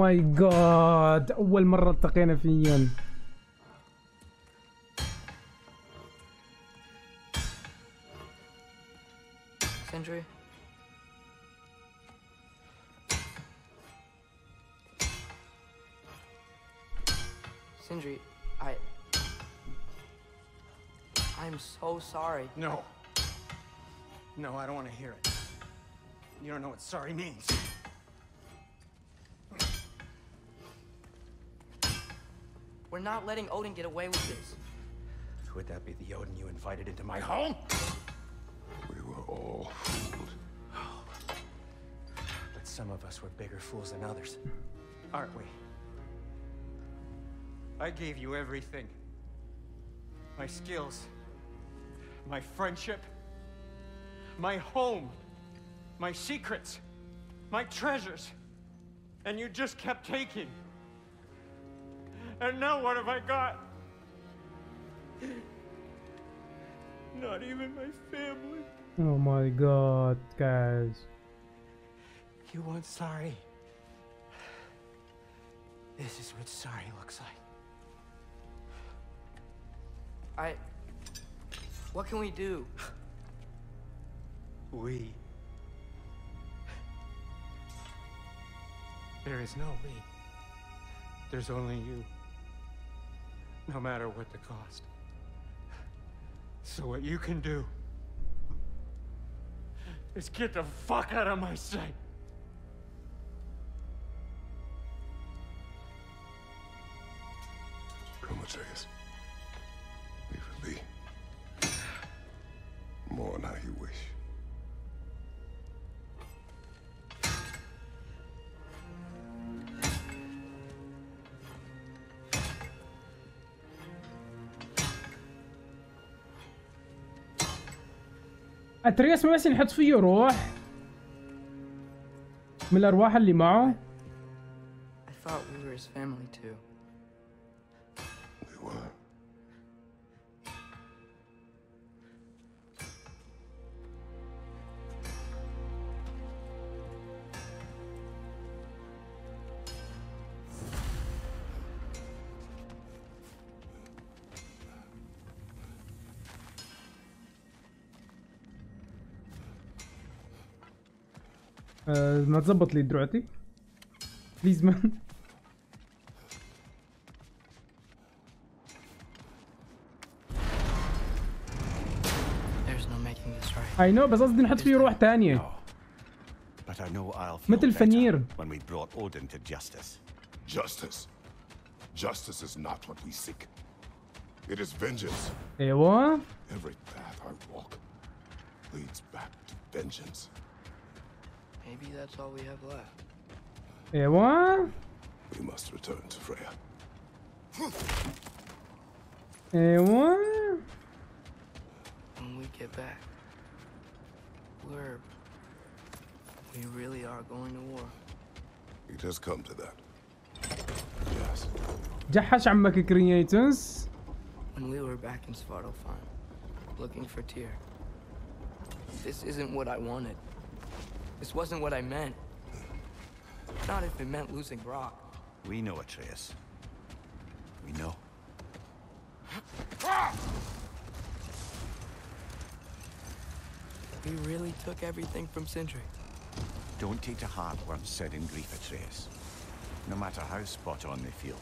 ماي جاد، أول مرة التقينا فيهم. Sindri. Sindri, I'm so sorry. No. No, I don't want to hear it. You don't know what sorry means. We're not letting Odin get away with this. Could that be the Odin you invited into my home? We were all fooled. But some of us were bigger fools than others, aren't we? I gave you everything. My skills, my friendship, my home, my secrets, my treasures, and you just kept taking. And now what have I got? Not even my family. Oh my God, guys. You want sorry? This is what sorry looks like. What can we do? We. There is no we. There's only you. No matter what the cost. So what you can do is get the fuck out of my sight. Come with us. Leave it be. More than you wish. أتريس ما بس نحط فيه روح من الأرواح اللي معه. I thought we were his family too. We were. ما تزبط لي دروعتي بليز مان. I know بس قصدي نحط فيه روح ثانية مثل فنير. When we brought Odin to justice. Justice. Justice is not what we seek. It is vengeance. ايوه. Every path I walk leads back to vengeance. Maybe that's all we have left. Yeah, what? We must return to Freya. Yeah, what? When we get back, we really are going to war. It has come to that. Yes. جحش عمك كرياتوس. When we were back in Svartalfheim, looking for Tyr. This isn't what I wanted. This wasn't what I meant. Not if it meant losing Brock. We know, Atreus. We know. We really took everything from Sindri. Don't take to heart words said in grief, Atreus. No matter how spot on they feel.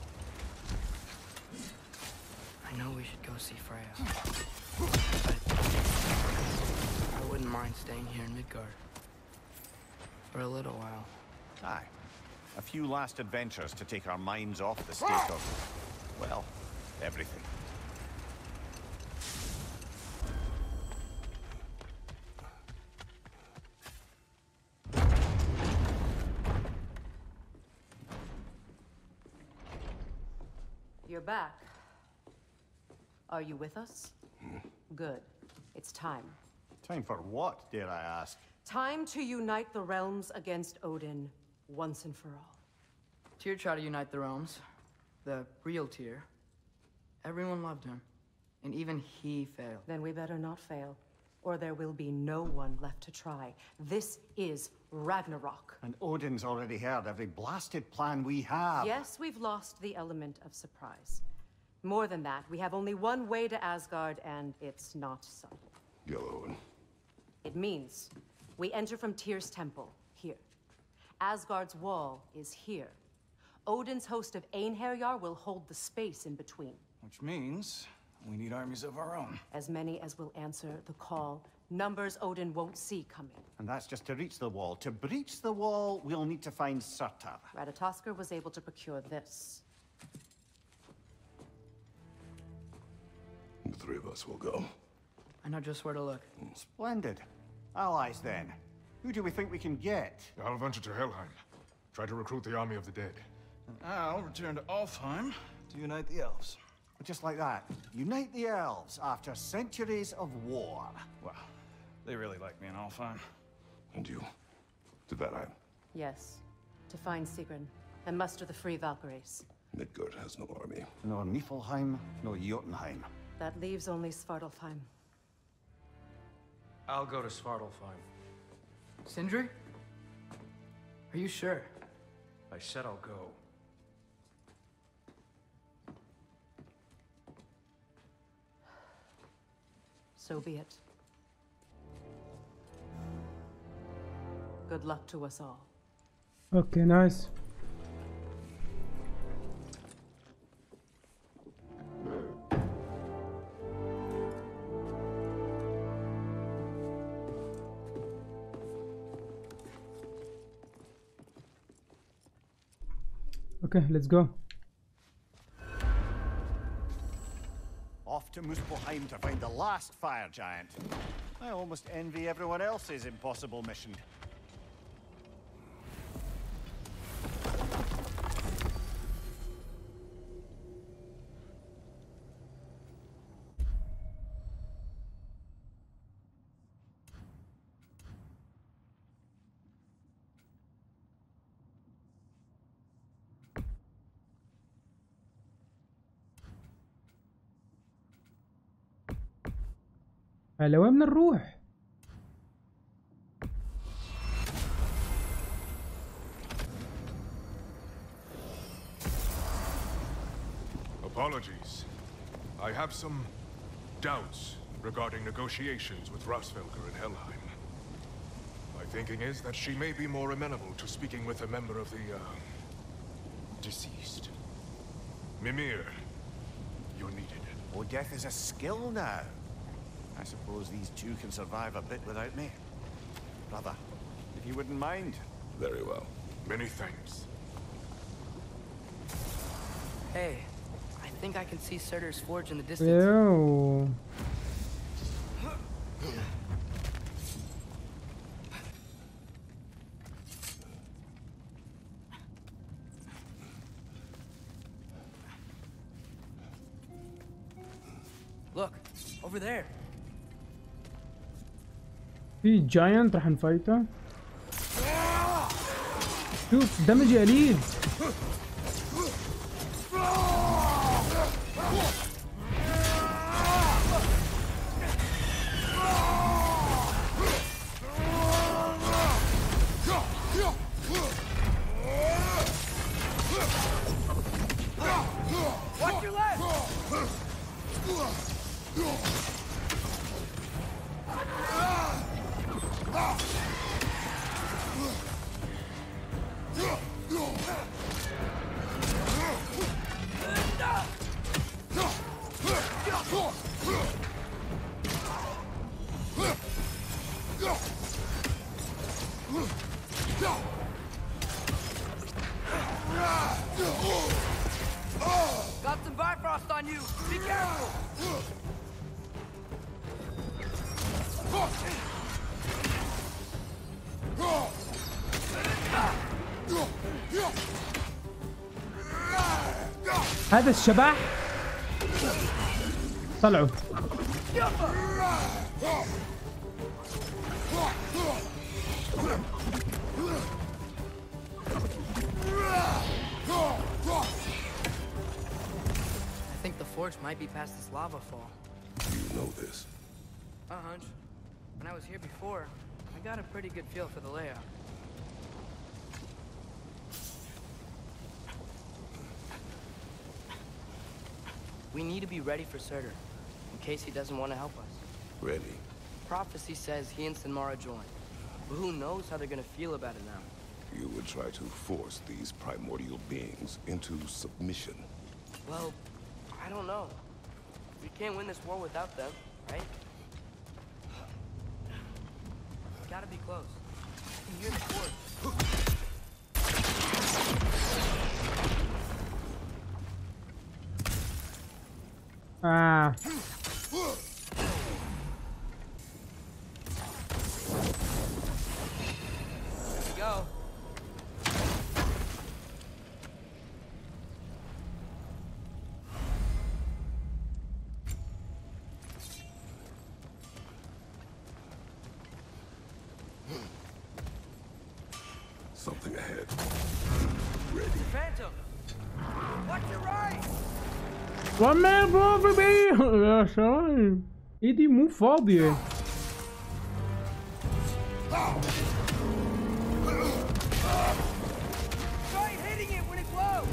I know we should go see Freya. But I wouldn't mind staying here in Midgard. For a little while. Aye. A few last adventures to take our minds off the state of, well, everything. You're back. Are you with us? Good. It's time. Time for what, dare I ask? Time to unite the realms against Odin, once and for all. Tyr tried to unite the realms. The real Tyr. Everyone loved him. And even he failed. Then we better not fail, or there will be no one left to try. This is Ragnarok. And Odin's already heard every blasted plan we have. Yes, we've lost the element of surprise. More than that, we have only one way to Asgard, and it's not subtle. Gjallarhorn. It means we enter from Tyr's temple, here. Asgard's wall is here. Odin's host of Einherjar will hold the space in between. Which means we need armies of our own. As many as will answer the call. Numbers Odin won't see coming. And that's just to reach the wall. To breach the wall, we'll need to find Surtur. Ratatoskr was able to procure this. The three of us will go. I know just where to look. Splendid. Allies, then. Who do we think we can get? I'll venture to Helheim. Try to recruit the army of the dead. And I'll return to Alfheim to unite the elves. Just like that. Unite the elves after centuries of war. Well, they really like me in Alfheim. And you? To Valheim? Yes. To find Sigrun and muster the free Valkyries. Midgard has no army. Nor Niflheim, nor Jotunheim. That leaves only Svartalfheim. I'll go to Svartalfheim. Sindri? Are you sure? I said I'll go. So be it. Good luck to us all. Okay, nice. Okay, let's go. Off to Muspelheim to find the last fire giant. I almost envy everyone else's impossible mission. هلا وين بنروح؟ Apologies. I have some doubts regarding negotiations with Rossfelger at Helheim. My thinking is that she may be more amenable to speaking with a member of the deceased. Mimir, you're needed. Well, death is a skill now. I suppose these two can survive a bit without me. Brother, if you wouldn't mind. Very well. Many thanks. Hey, I think I can see Surtur's forge in the distance. Ew. Look, over there. في جاينت راح نفايته. شوف دمج قليل. هذا الشبح طلعوا I think the forge might be past this lava fall. You know this. A hunch. When I was here before, I got a pretty good feel for the layout. We need to be ready for Surtur, in case he doesn't want to help us. Ready? Prophecy says he and Sinmara join, but who knows how they're gonna feel about it now. You would try to force these primordial beings into submission. Well, I don't know. We can't win this war without them, right? It's gotta be close. I can hear the force. Ah. There we go. Something ahead. Ready. Phantom. Watch your right. One man bomb, baby! That's right. It did move all the way. Try hitting it when it blows.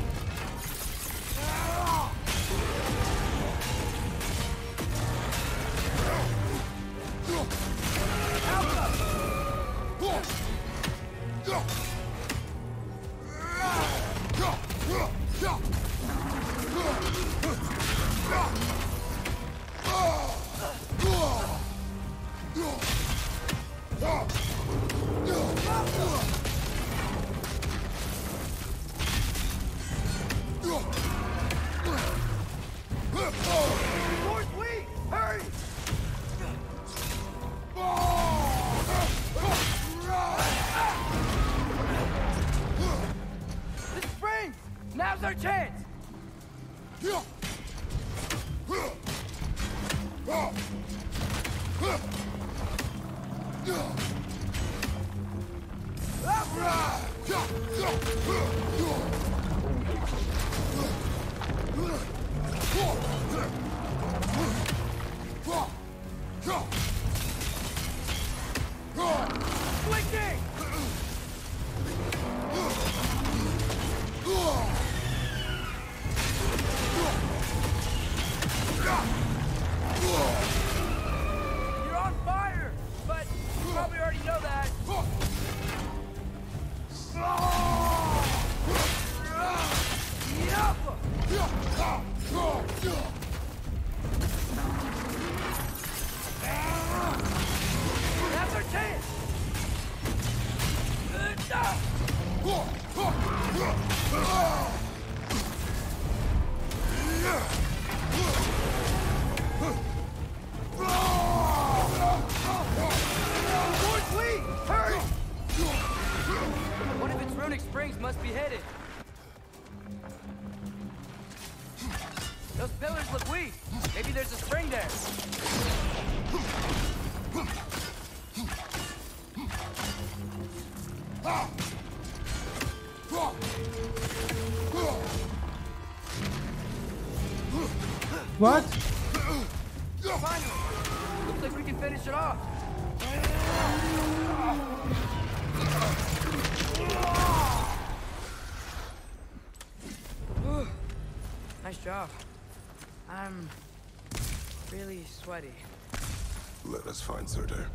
What? Finally. Looks like we can finish it off. Nice job. I'm really sweaty. Let us find Surtur.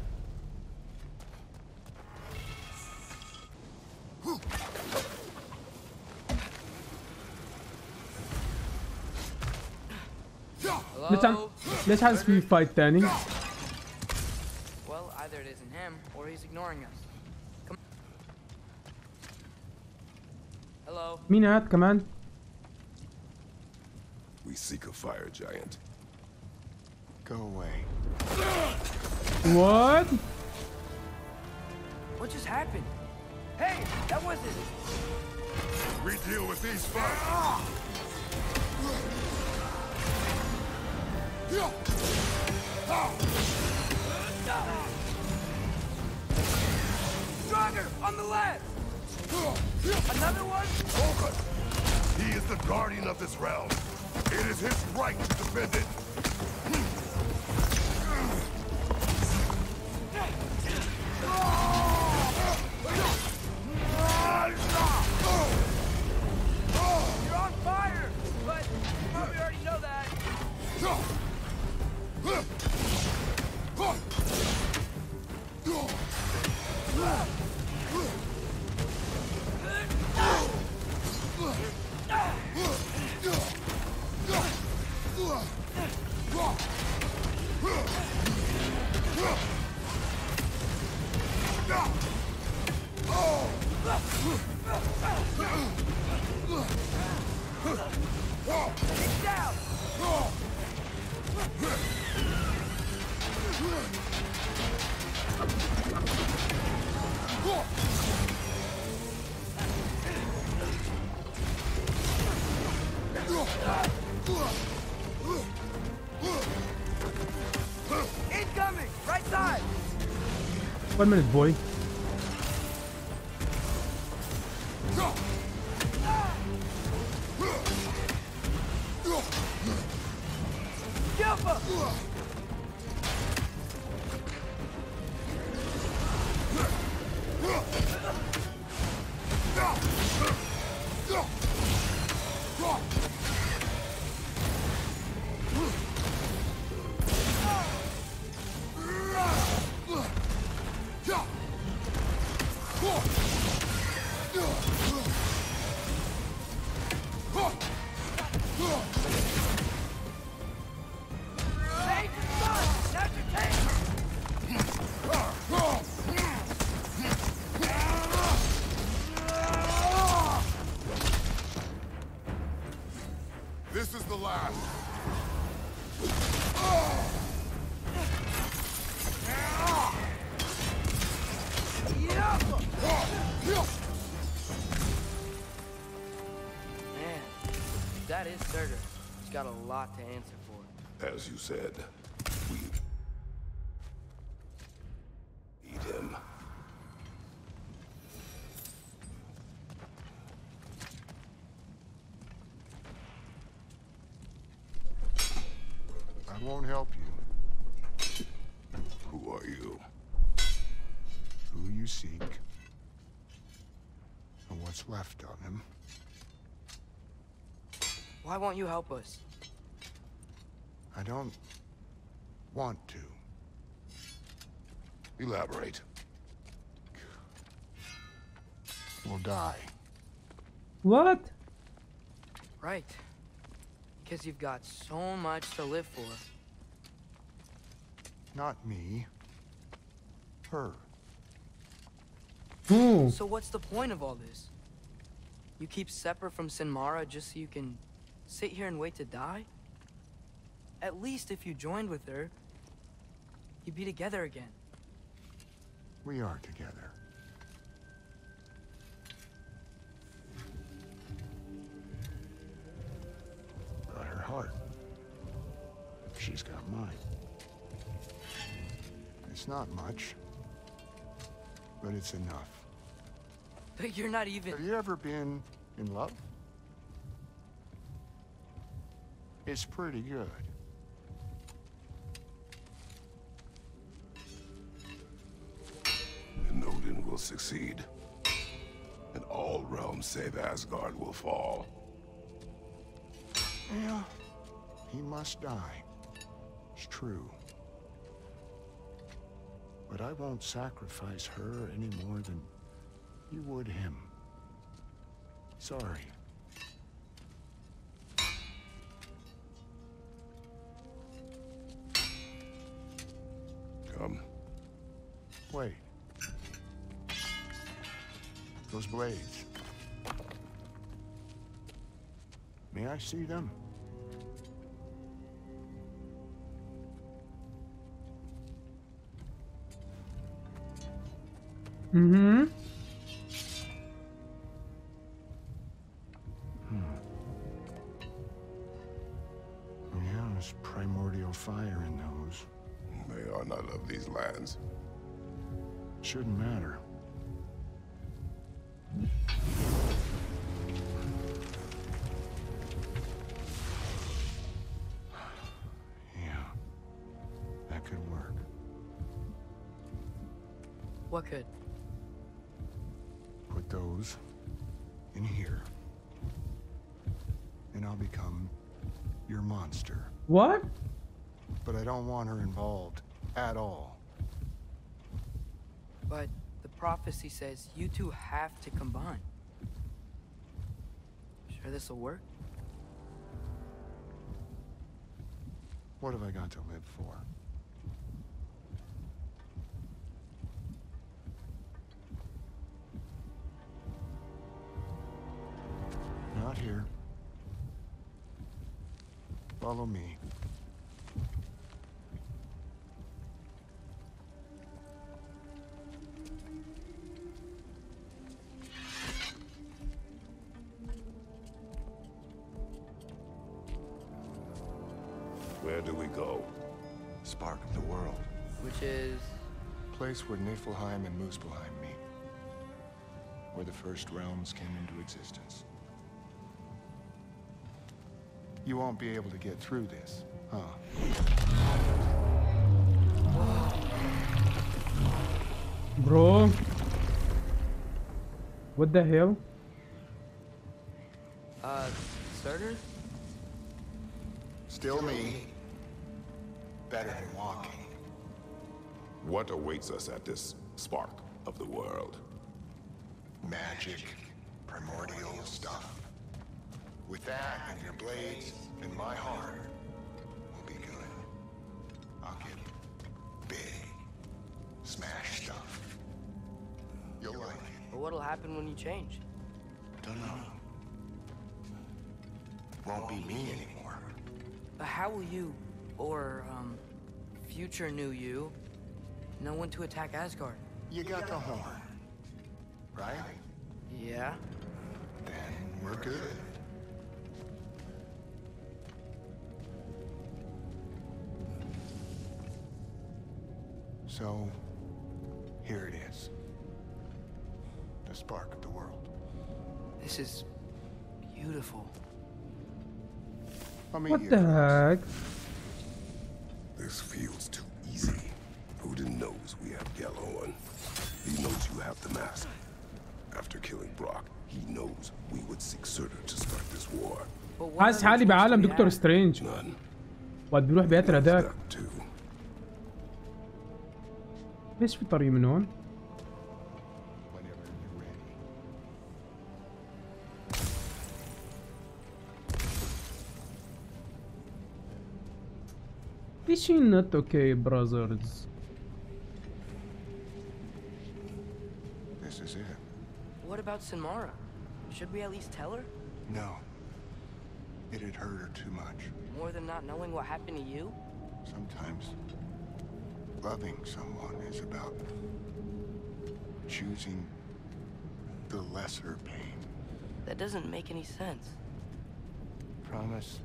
Let's have a speed fight, Danny. Well, either it isn't him or he's ignoring us. Come on. Hello. Minat, come on. We seek a fire giant. Go away. What? What just happened? Hey, that wasn't. We deal with these first. Stronger on the left. Another one. Over. He is the guardian of this realm. It is his right to defend it. Incoming! Right side! 1 minute, boy. A lot to answer for. As you said, we need him. I won't help you. Who are you? Who you seek, and what's left of him. Why won't you help us? I don't want to. Elaborate. We'll die. What? Right. Because you've got so much to live for. Not me. Her. So what's the point of all this? You keep separate from Sinmara just so you can sit here and wait to die? At least if you joined with her, you'd be together again. We are together. Got her heart. She's got mine. It's not much, but it's enough. But you're not even... Have you ever been in love? It's pretty good. Odin will succeed, and all realms save Asgard will fall. Yeah, he must die. It's true. But I won't sacrifice her any more than you would him. Sorry. Come. Wait. Those blades. May I see them? Mm-hmm. Yeah, there's primordial fire in those. They are not of these lands. Shouldn't matter. What could? Put those in here, and I'll become your monster. What? But I don't want her involved at all. But the prophecy says you two have to combine. Sure this'll work? What have I got to live for? Not here. Follow me. Where do we go? Spark of the world. Which is? Place where Niflheim and Muspelheim meet. Where the first realms came into existence. You won't be able to get through this, huh? Bro. What the hell? Surtur? Still me. Better than walking. What awaits us at this spark of the world? Magic, primordial stuff. With that and your blades and my heart, we'll be good. I'll get big, smash stuff. You'll like it. But what'll happen when you change? Don't know. Won't be me anymore. But how will you, or future new you, know when to attack Asgard? You got the horn, right? Yeah. Then we're good. So, here it is. The spark of the world. This is beautiful. What the heck? This feels too easy. Odin knows we have Gjallarhorn. He knows you have the mask. After killing Brock, he knows we would seek Surtur to start this war. عايز حالي بعالم دكتور سترينج. واد بيروح بياتر هداك. ليش في طريق من هون؟ This is not okay, brothers. This is it. What about Sinmara? Should we at least tell her? No. It had hurt her too much. More than not knowing what happened to you? Sometimes. Loving someone is about choosing the lesser pain. That doesn't make any sense. Promise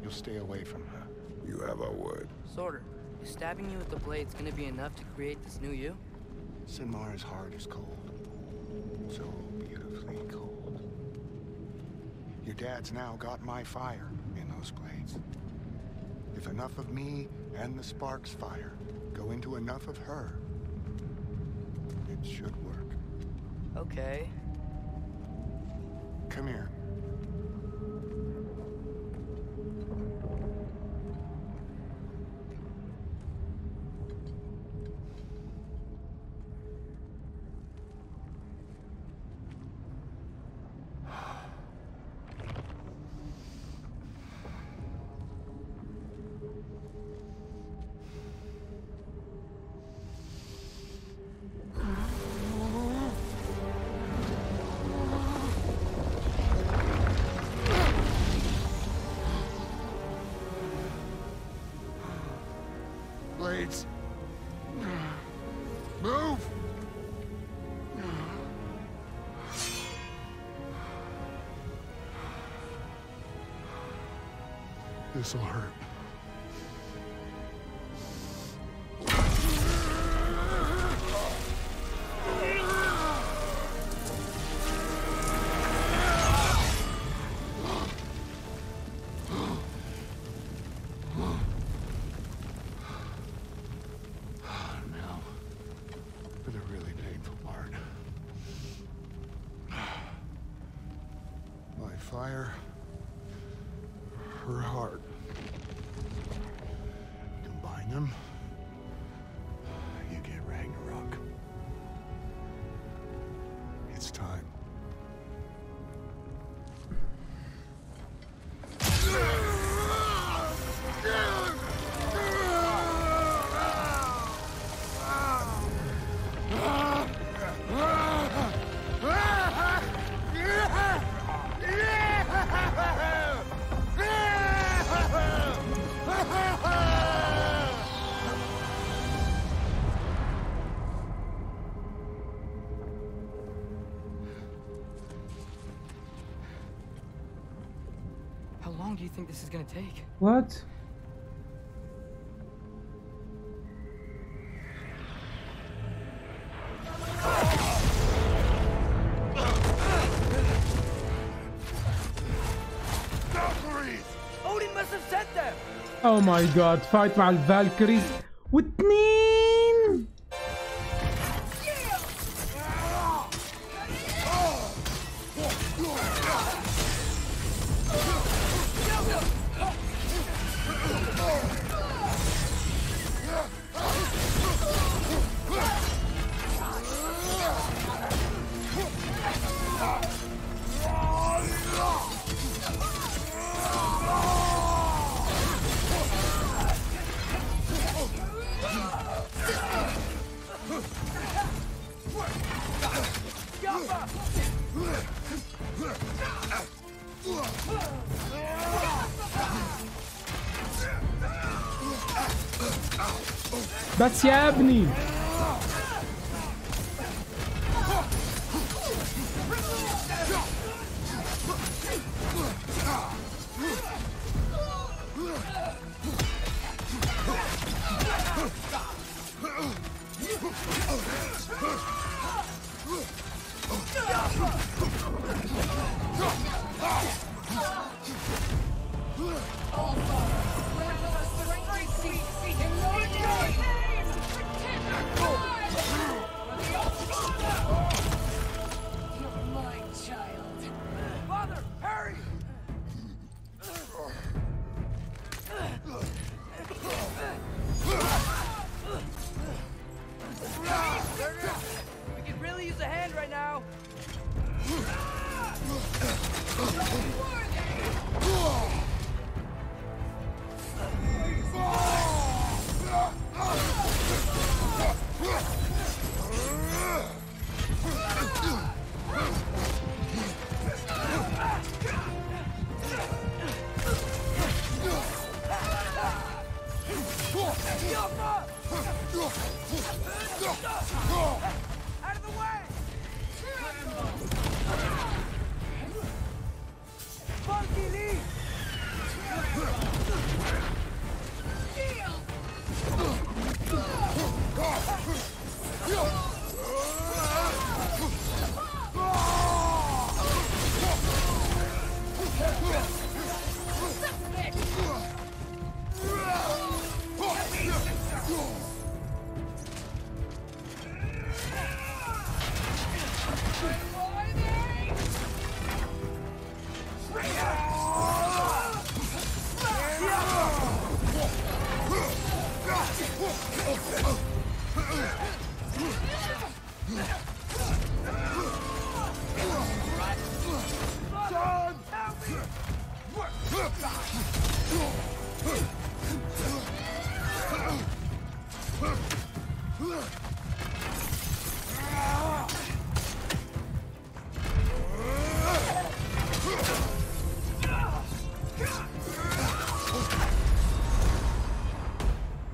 you'll stay away from her. You have our word. Sorter, is stabbing you with the blade's gonna be enough to create this new you? Sinmara's heart is cold. So beautifully cold. Your dad's now got my fire in those blades. If enough of me and the spark's fire go into enough of her, it should work. Okay. Come here. Move! This'll hurt. Fire her heart. him, you get Ragnarok. It's time. This is gonna take what? Odin must have sent them. Oh my god, fight with Valkyries with me. بس يا ابني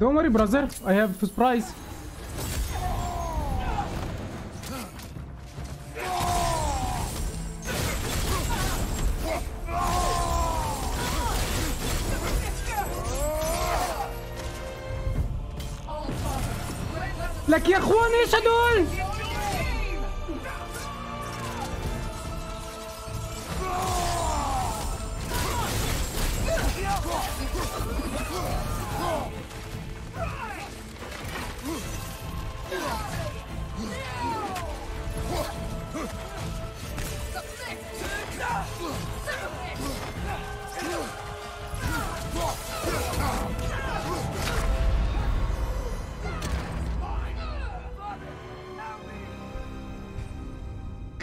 Don't worry, brother. I have a surprise. لك يا اخوان ايش هدول؟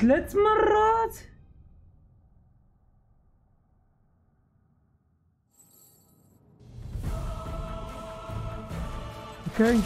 Kletsmerad? Okay.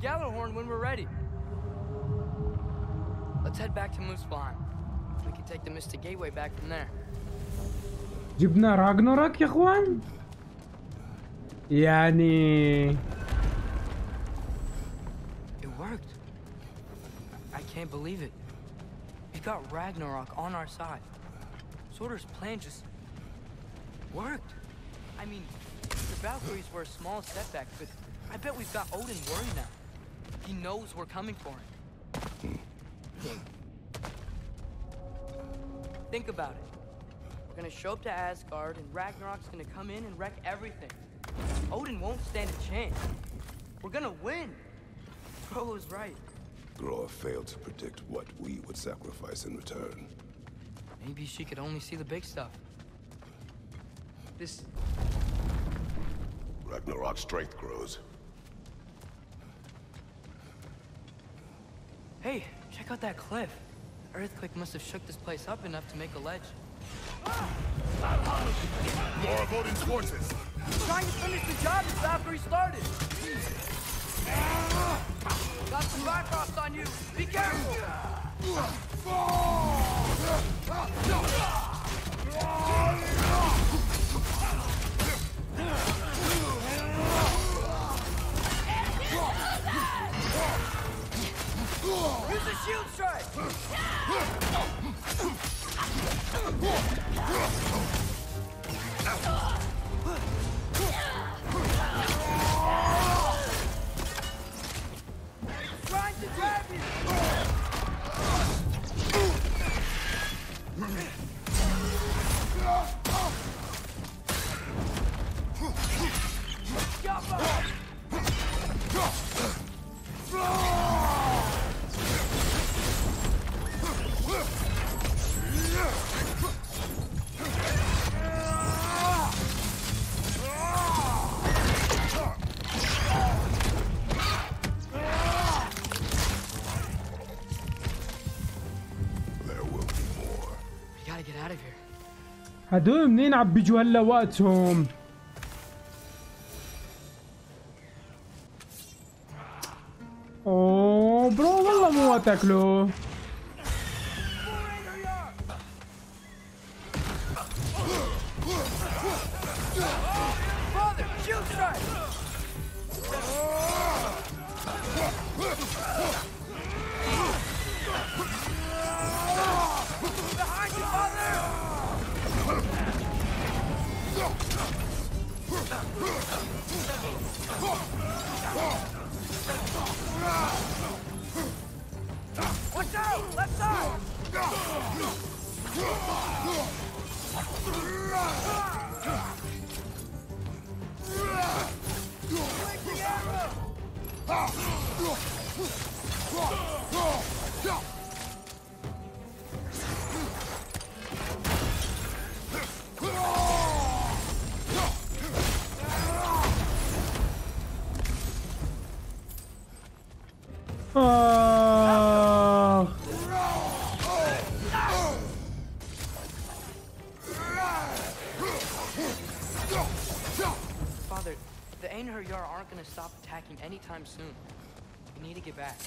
Gjallarhorn when we're ready. Let's head back to Muspelheim. We can take the Mystic Gateway back from there. جبنا راغناروك يا اخوان. يعني it worked. I can't believe it. We got Ragnarok on our side. Surtur's plan just worked. I mean, the Valkyries were a small setback, but I bet we've got Odin worried now. He knows we're coming for him. Think about it. We're gonna show up to Asgard, and Ragnarok's gonna come in and wreck everything. Odin won't stand a chance. We're gonna win. Groa was right. Groa failed to predict what we would sacrifice in return. Maybe she could only see the big stuff. This... Ragnarok's strength grows. Hey, check out that cliff. The earthquake must have shook this place up enough to make a ledge. More of Odin's forces! Trying to finish the job is after he started! Got some Bifrost on you! Be careful! Use the shield strike! He's trying to grab you! هدول منين عم بيجوا هلا وقتهم؟ اوه برو والله مو وقت اكله. Watch out! Left side! Click the arrow! Father, the Einherjar aren't going to stop attacking anytime soon. We need to get back.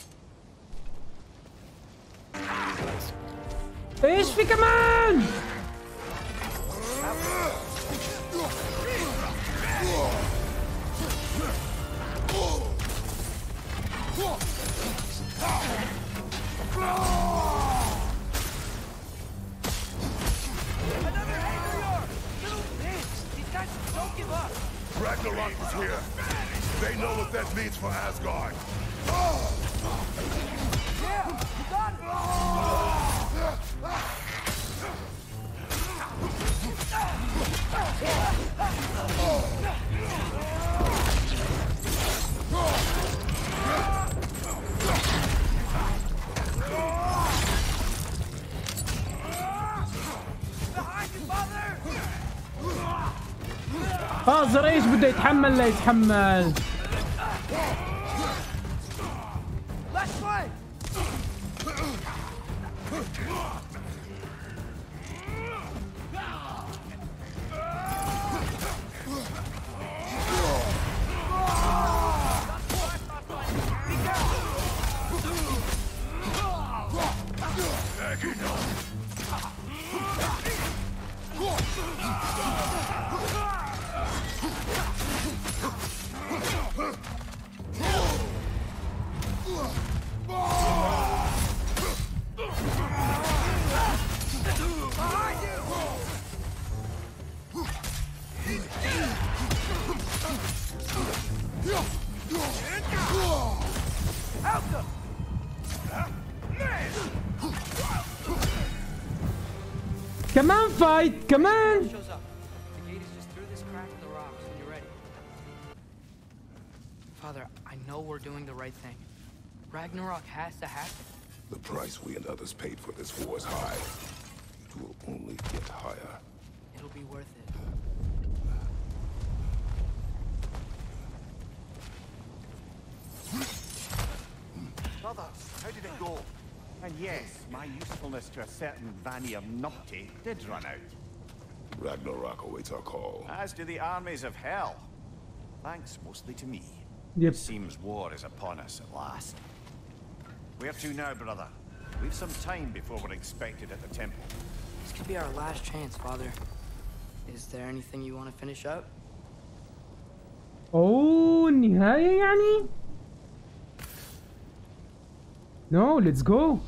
Please pick a man! Another Einherjar! Little bitch! These guys don't give up! Ragnarok was here. They know what that means for Asgard. Yeah, you got it! Behind you, father! خلاص الرئيس بده يتحمل لا يتحمل. Come on, fight! Come on! Shows up. The gate is just through this crack in the rocks when you're ready. Father, I know we're doing the right thing. Ragnarok has to happen. The price we and others paid for this war is high. It will only get higher. It'll be worth it. Mother, how did it go? And yes, my usefulness to a certain Vanium Nocti did run out. Ragnarok awaits our call. As do the armies of hell. Thanks mostly to me. Yep. It seems war is upon us at last. Where to now, brother? We've some time before we're expected at the temple. This could be our last chance, father. Is there anything you want to finish up? Oh, نهاية يعني? No, let's go.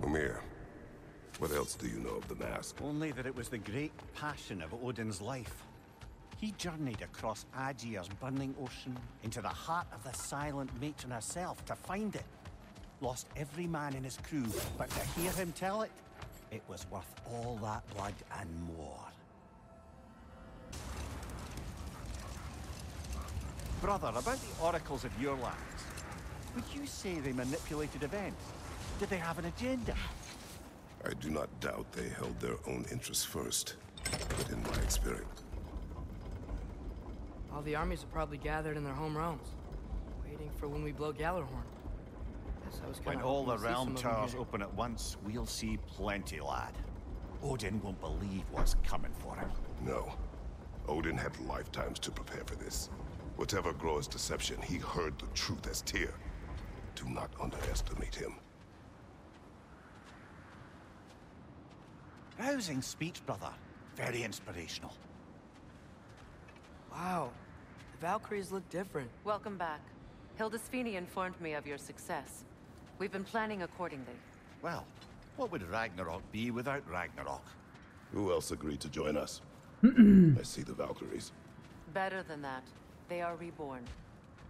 Mimir, what else do you know of the mask? Only that it was the great passion of Odin's life. He journeyed across Aegir's burning ocean into the heart of the silent matron herself to find it. Lost every man in his crew, but to hear him tell it, it was worth all that blood and more. Brother, about the oracles of your lands, would you say they manipulated events? Did they have an agenda? I do not doubt they held their own interests first, but in my experience. All the armies are probably gathered in their home realms, waiting for when we blow Gjallarhorn. When all the realm towers open at once, we'll see plenty, lad. Odin won't believe what's coming for him. No. Odin had lifetimes to prepare for this. Whatever Groa's deception, he heard the truth as Tyr. Do not underestimate him. Rousing speech, brother. Very inspirational. Wow. The Valkyries look different. Welcome back. Hildisvini informed me of your success. We've been planning accordingly. Well, what would Ragnarok be without Ragnarok? Who else agreed to join us? I see the Valkyries. Better than that. They are reborn.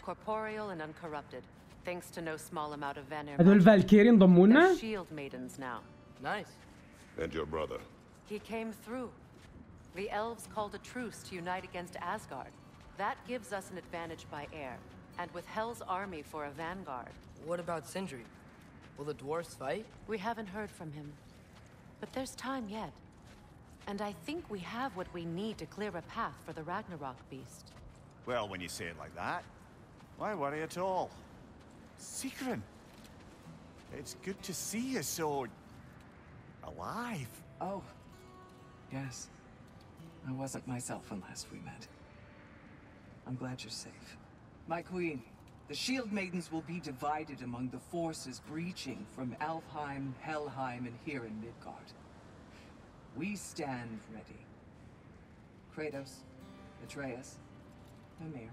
Corporeal and uncorrupted. Thanks to no small amount of venom. Are those Valkyries the shield maidens now? Nice. And your brother? He came through. The elves called a truce to unite against Asgard. That gives us an advantage by air. And with Hell's army for a vanguard. What about Sindri? Will the dwarves fight? We haven't heard from him. But there's time yet. And I think we have what we need to clear a path for the Ragnarok beast. Well, when you say it like that, why worry at all? Sigrun! It's good to see you so... alive. Oh. Yes. I wasn't myself unless we met. I'm glad you're safe. My queen, the shield maidens will be divided among the forces breaching from Alfheim, Helheim, and here in Midgard. We stand ready. Kratos, Atreus, Mimir,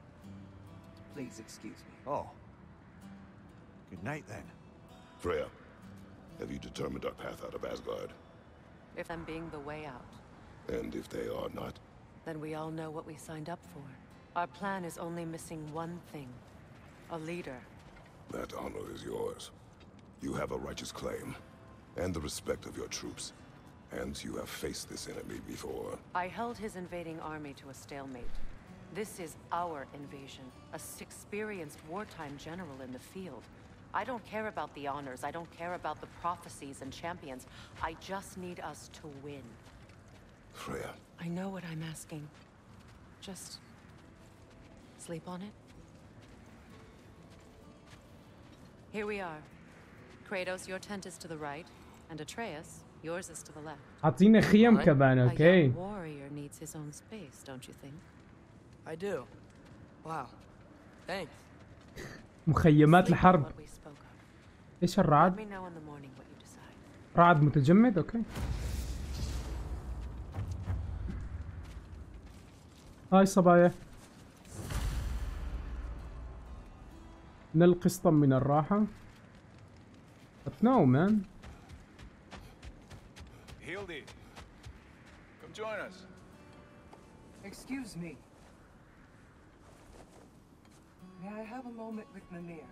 please excuse me. Oh. Good night then. Freya, have you determined our path out of Asgard? If I'm being the way out. And if they are not? Then we all know what we signed up for. Our plan is only missing one thing. A leader. That honor is yours. You have a righteous claim. And the respect of your troops. And you have faced this enemy before. I held his invading army to a stalemate. This is our invasion. An experienced wartime general in the field. I don't care about the honors. I don't care about the prophecies and champions. I just need us to win. Freya. I know what I'm asking. Just... sleep on it. Here we are. Kratos, your tent is to the right, and Atreus, yours is to the left. A young warrior needs his own space, don't you think? I do. Wow. Thanks. مخيمات الحرب. إيش الرعد؟ رعد متجمد. أوكي. هاي صبايا. نلقي قسطا من الراحة. But no, man. Hildi, come join us. Excuse me. May I have a moment with Mimir?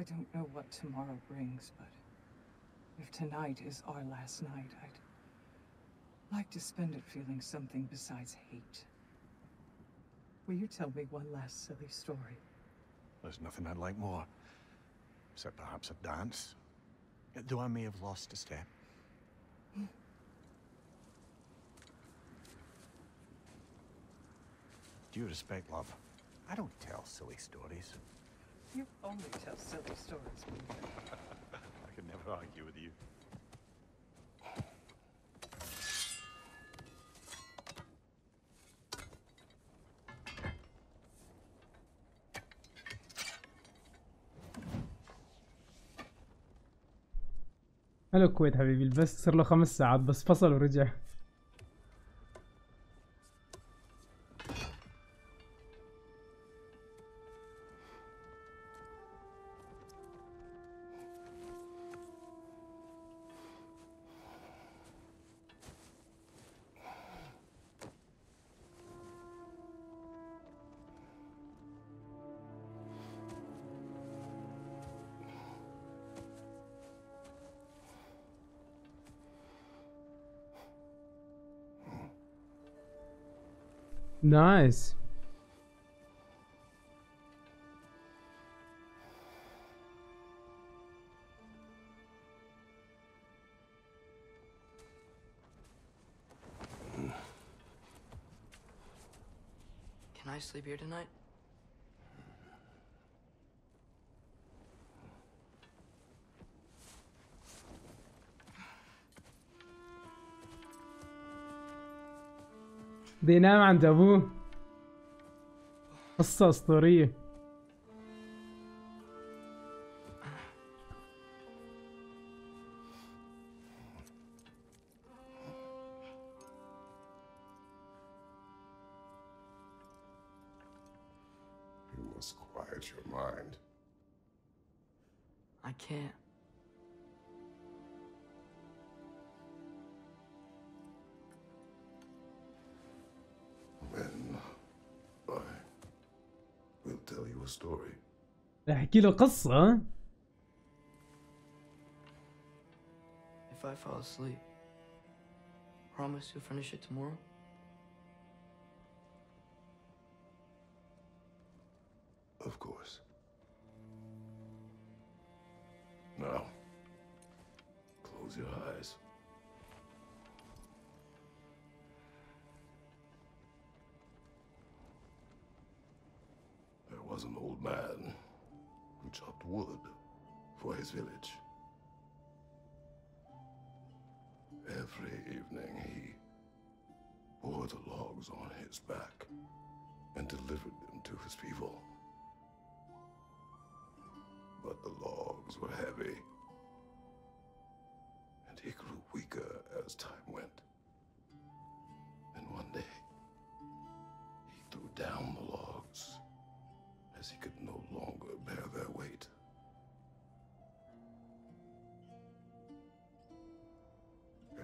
I don't know what tomorrow brings, but... if tonight is our last night, I'd like to spend it feeling something besides hate. Will you tell me one last silly story? There's nothing I'd like more. Except perhaps a dance. Though I may have lost a step. Due respect, love. I don't tell silly stories. You only tell silly stories, Mimir. I could never argue with you. هلا الكويت حبيبي. البس صار له 5 ساعات بس فصل ورجع. Nice. Can I sleep here tonight? بينام عند ابوه. Passa story. You must quiet your mind. I can't. Story. احكي له قصة. If I fall asleep, promise you'll finish it tomorrow. Of course. Now, close your eyes. Was an old man who chopped wood for his village. Every evening he bore the logs on his back and delivered them to his people. But the logs were heavy, and he grew weaker as time went. And one day he threw down the logs, as he could no longer bear their weight.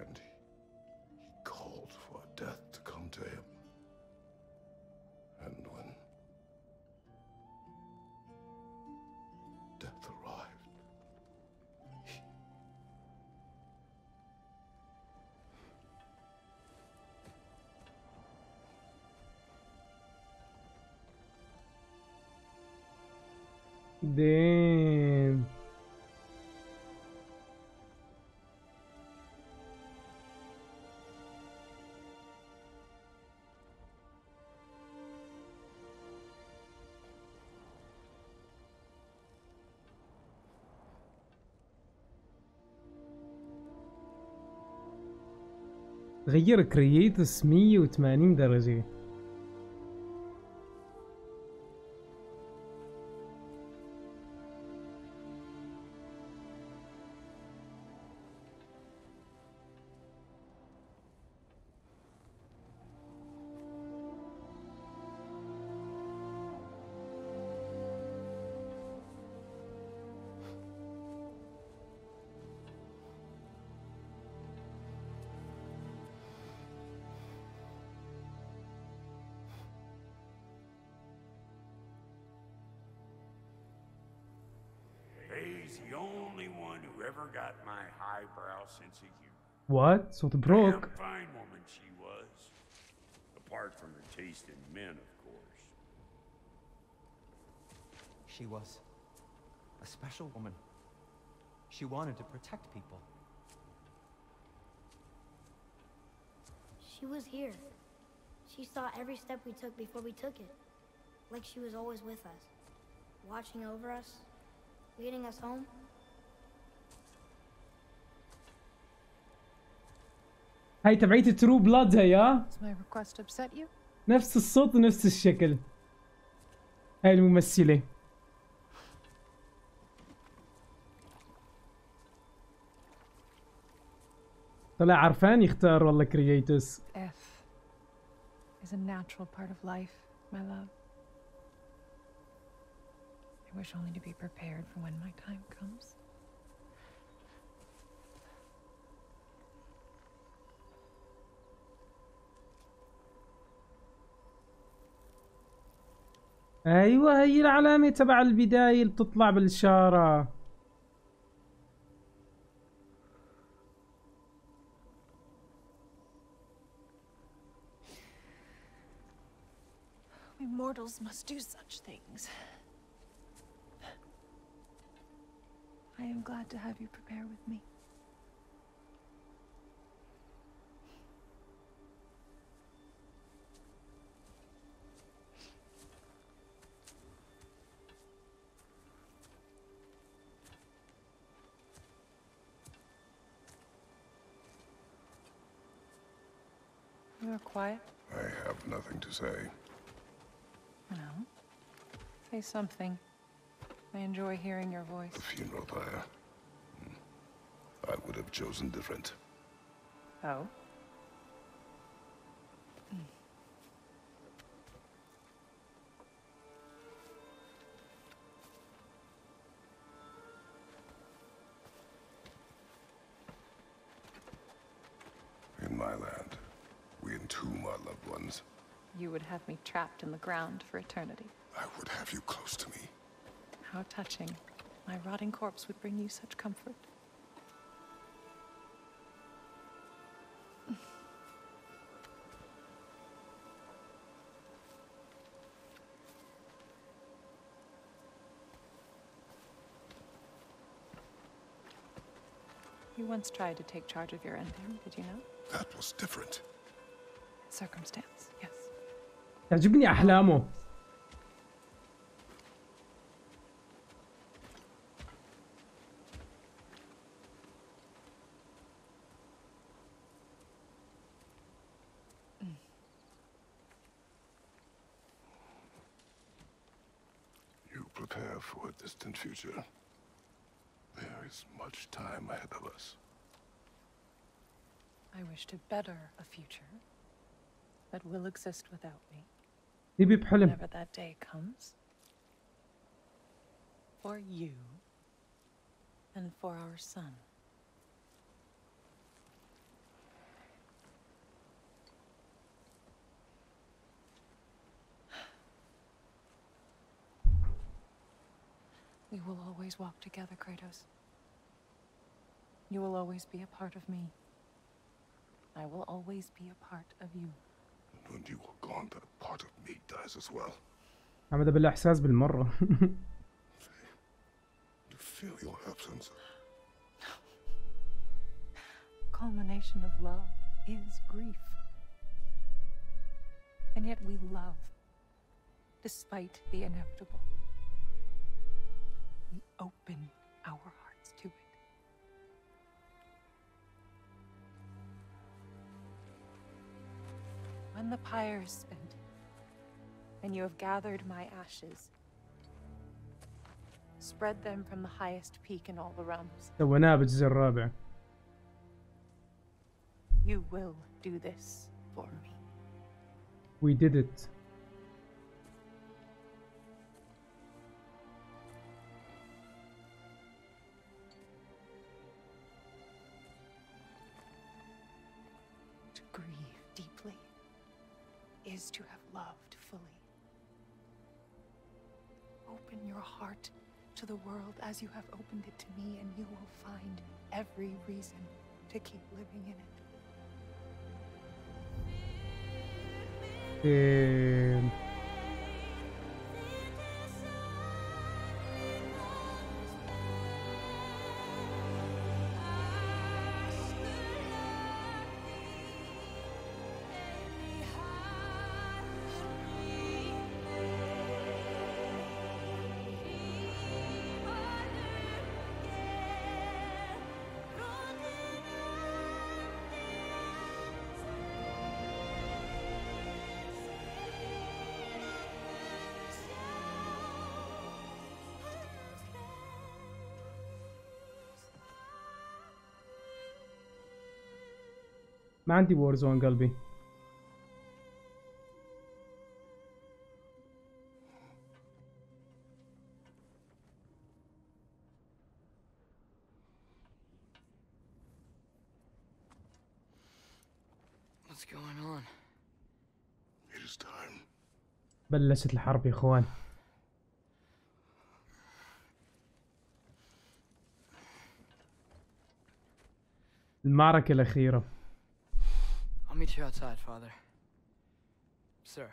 And he called for death to come to him. And when death arrived, Damn. تغير كرييتس 180 درجة. The only one who ever got my highbrow sense of humor. What? So the Brock. Damn fine woman she was. Apart from her taste in men, of course. She was a special woman. She wanted to protect people. She was here. She saw every step we took before we took it. Like she was always with us. Watching over us. Leading us home? هاي تبعية ترو بلاد هاي ها؟ نفس الصوت ونفس الشكل. هاي الممثلة. طلع عرفان يختار والله كرييتس. Death is a natural part of life, my love. I wish only to be prepared for when my time comes. أيوة هي العلامة تبع البداية اللي بتطلع بالإشارة. We mortals must do such things. I am glad to have you prepare with me. You are quiet. I have nothing to say. No. Say something. I enjoy hearing your voice. A funeral pyre. I would have chosen different. Oh? In my land, we entomb our loved ones. You would have me trapped in the ground for eternity. I would have you close to me. How touching. My rotting corpse would bring you such comfort. You once tried to take charge of your Ending, did you know? That was different. Circumstance, yes. تعجبني أحلامه. For a distant future, there is much time ahead of us. I wish to better a future that will exist without me. Whenever that day comes, for you and for our son. We will always walk together, Kratos. You will always be a part of me. I will always be a part of you. And when you are gone, that part of me dies as well. عمدا بالإحساس بالمرة. You feel your absence. The culmination of love is grief. And yet we love, despite the inevitable. We open our hearts to it. When the pyre is spent, and you have gathered my ashes, spread them from the highest peak in all the realms. You will do this for me. We did it. Is to have loved fully. Open your heart to the world as you have opened it to me, and you will find every reason to keep living in it. ما عندي وورزون قلبي. What's going on? It is time. بلشت الحرب يا اخوان. المعركة الأخيرة. I'll meet you outside, Father. Sir.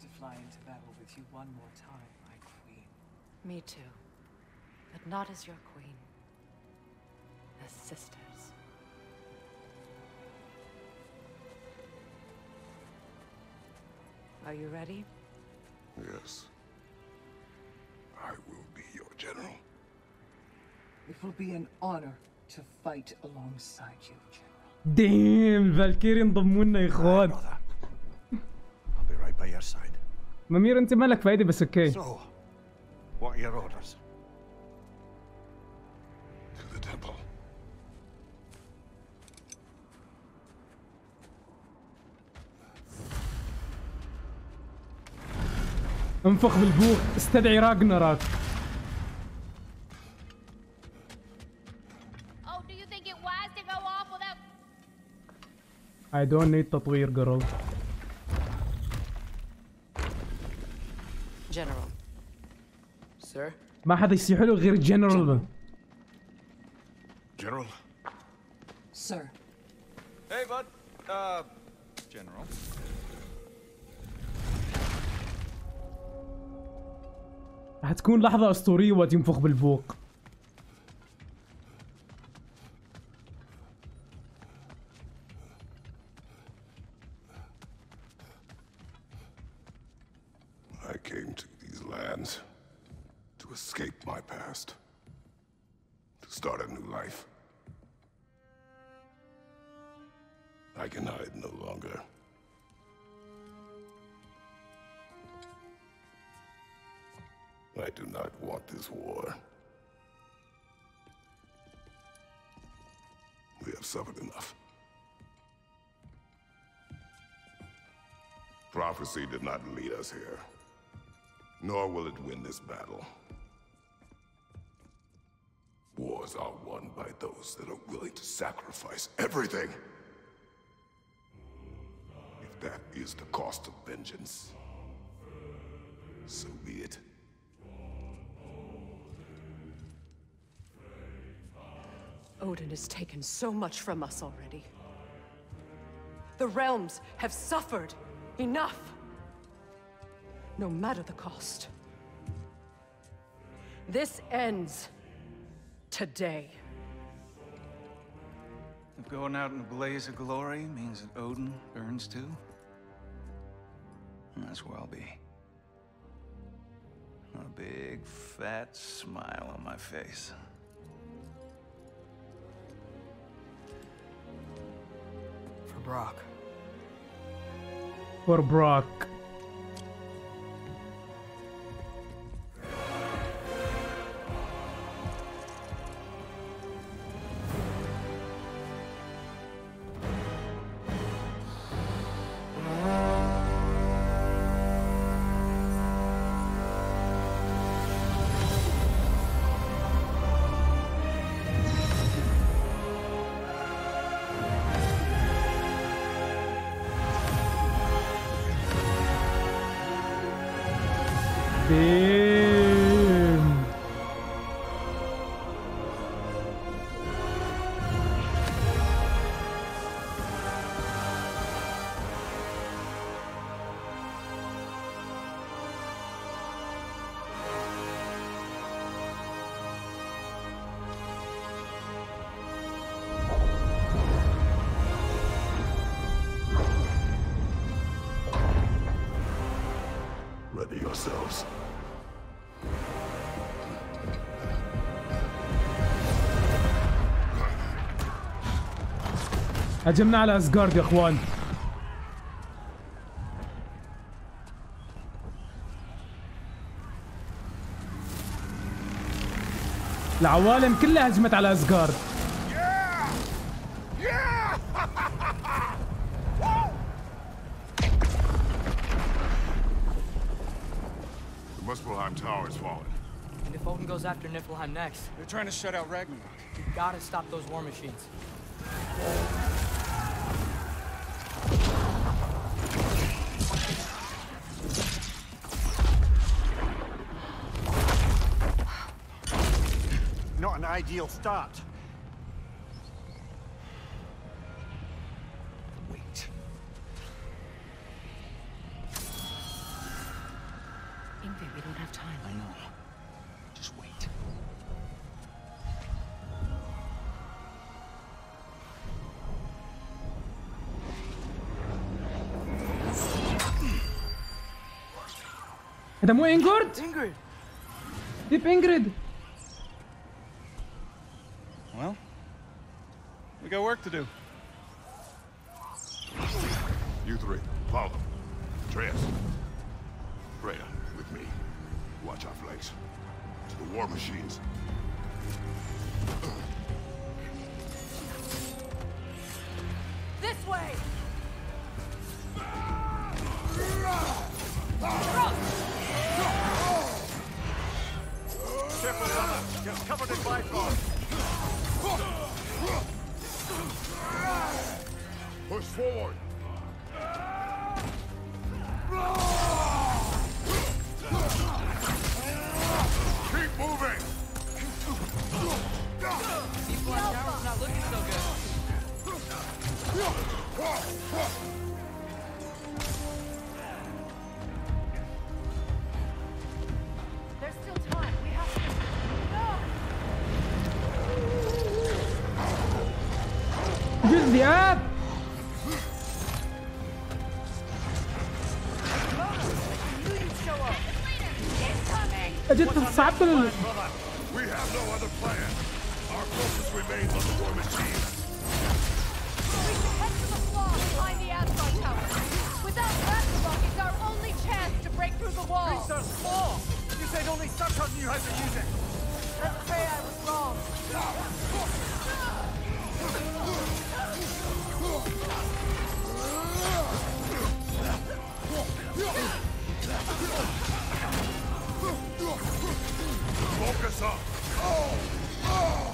to fly into battle with you one more time, my queen. Me too. But not as your queen. As sisters. Are you ready? Yes. I will be your general. It will be an honor to fight alongside you, General. Damn, Valkyrie in the moon, I god. I'll be right by your side. Mimir, انت مالك فايدة بس اوكي. So, what are your orders? To the temple. انفخ بالبوق، استدعي راغناروك. I don't need تطوير girl. General. Sir. ما حدا يصيح له غير general. General. Sir. Hey bud. General. راح تكون لحظة أسطورية وقت ينفخ بالبوق. I came to these lands to escape my past, to start a new life. I can hide no longer. I do not want this war. We have suffered enough. Prophecy did not lead us here, nor will it win this battle. Wars are won by those that are willing to sacrifice everything. If that is the cost of vengeance, so be it. Odin has taken so much from us already. The realms have suffered enough, no matter the cost. This ends today. If going out in a blaze of glory means that Odin burns too, that's where I'll be. A big fat smile on my face. Brock. For Brock. Yourselves. هجمنا على أسغارد يا اخوان. العوالم كلها هجمت على أسغارد. After Niflheim next. They're trying to shut out Ragnarok. You gotta stop those war machines. Not an ideal start. Wait. We don't have time. I know. Just wait. It's Ingrid! Ingrid! Deep Ingrid! Well, we got work to do. You three, follow. Atreus, Freya, with me. Watch our flanks. To the war machines. This way! Careful, brother. Gets covered in Bifrost. Push forward. Keep moving! These black tower's not looking so good. There's still time. We have to... No! Use the app! I just sapped them. We have no other plan. Our focus remains on the war machine. We should head to the flaw behind the Asgard tower. Without Ratatoskr, it's our only chance to break through the wall. Research wall. You said only Surtur knew how to use it. Let's say I was wrong. Focus up! Oh! Oh!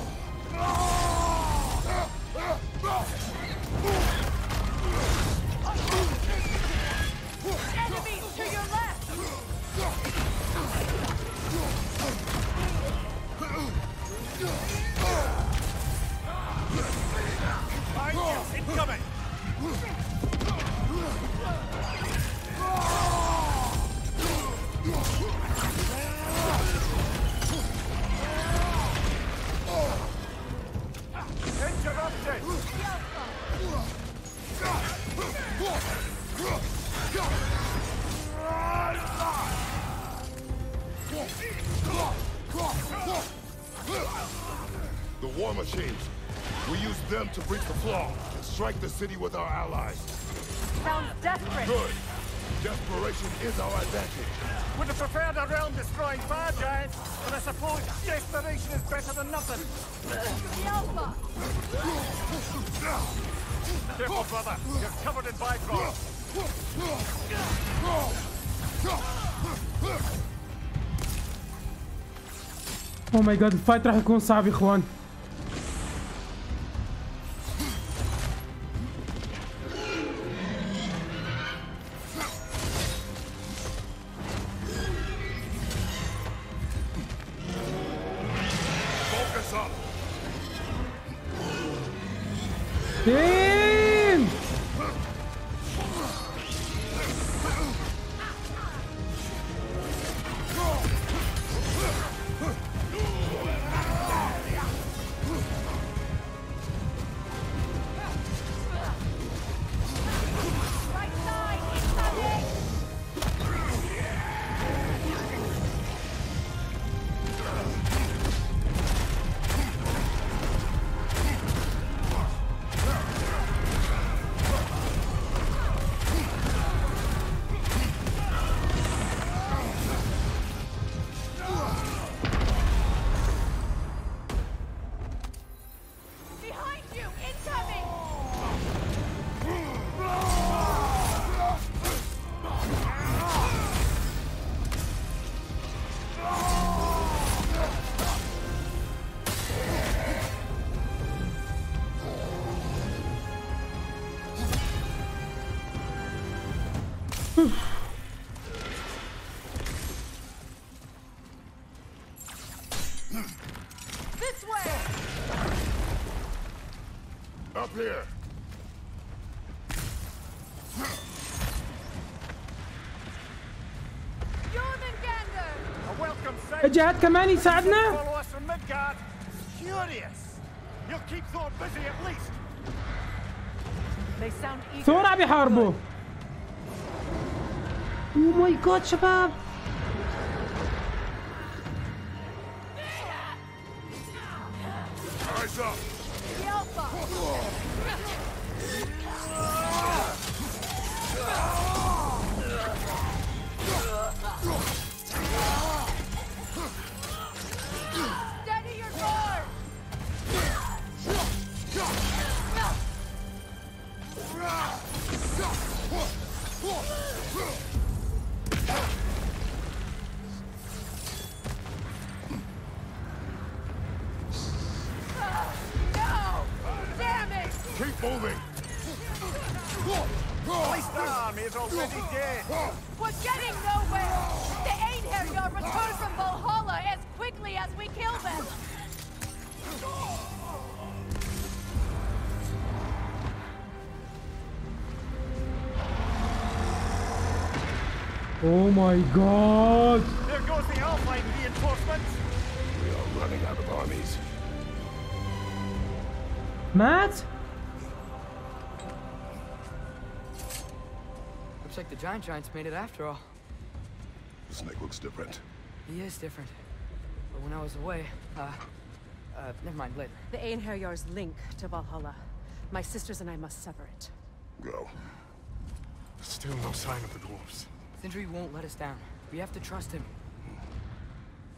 Enemies to your left! Yes, incoming! Interrupted! The war machines. We use them to breach the flaw and strike the city with our allies. Sounds desperate. Good. Desperation is our advantage. Would have preferred a realm-destroying fire giant, but I suppose desperation is better than nothing. The Alpha! Careful, brother. You're covered in Bifrost. Oh my god, fight Rahakun Sabi Juan. You're the gander! الجهاد كمان يساعدنا؟ ثور عم يحاربوه. اوه ماي جاد شباب. Oh my God! There goes the Alfheim reinforcements. We are running out of armies. Matt? Looks like the giants made it after all. The snake looks different. He is different. But when I was away, never mind. Later. The Einherjar's link to Valhalla. My sisters and I must sever it. Go. Still no sign of the dwarves. Sindri won't let us down. We have to trust him.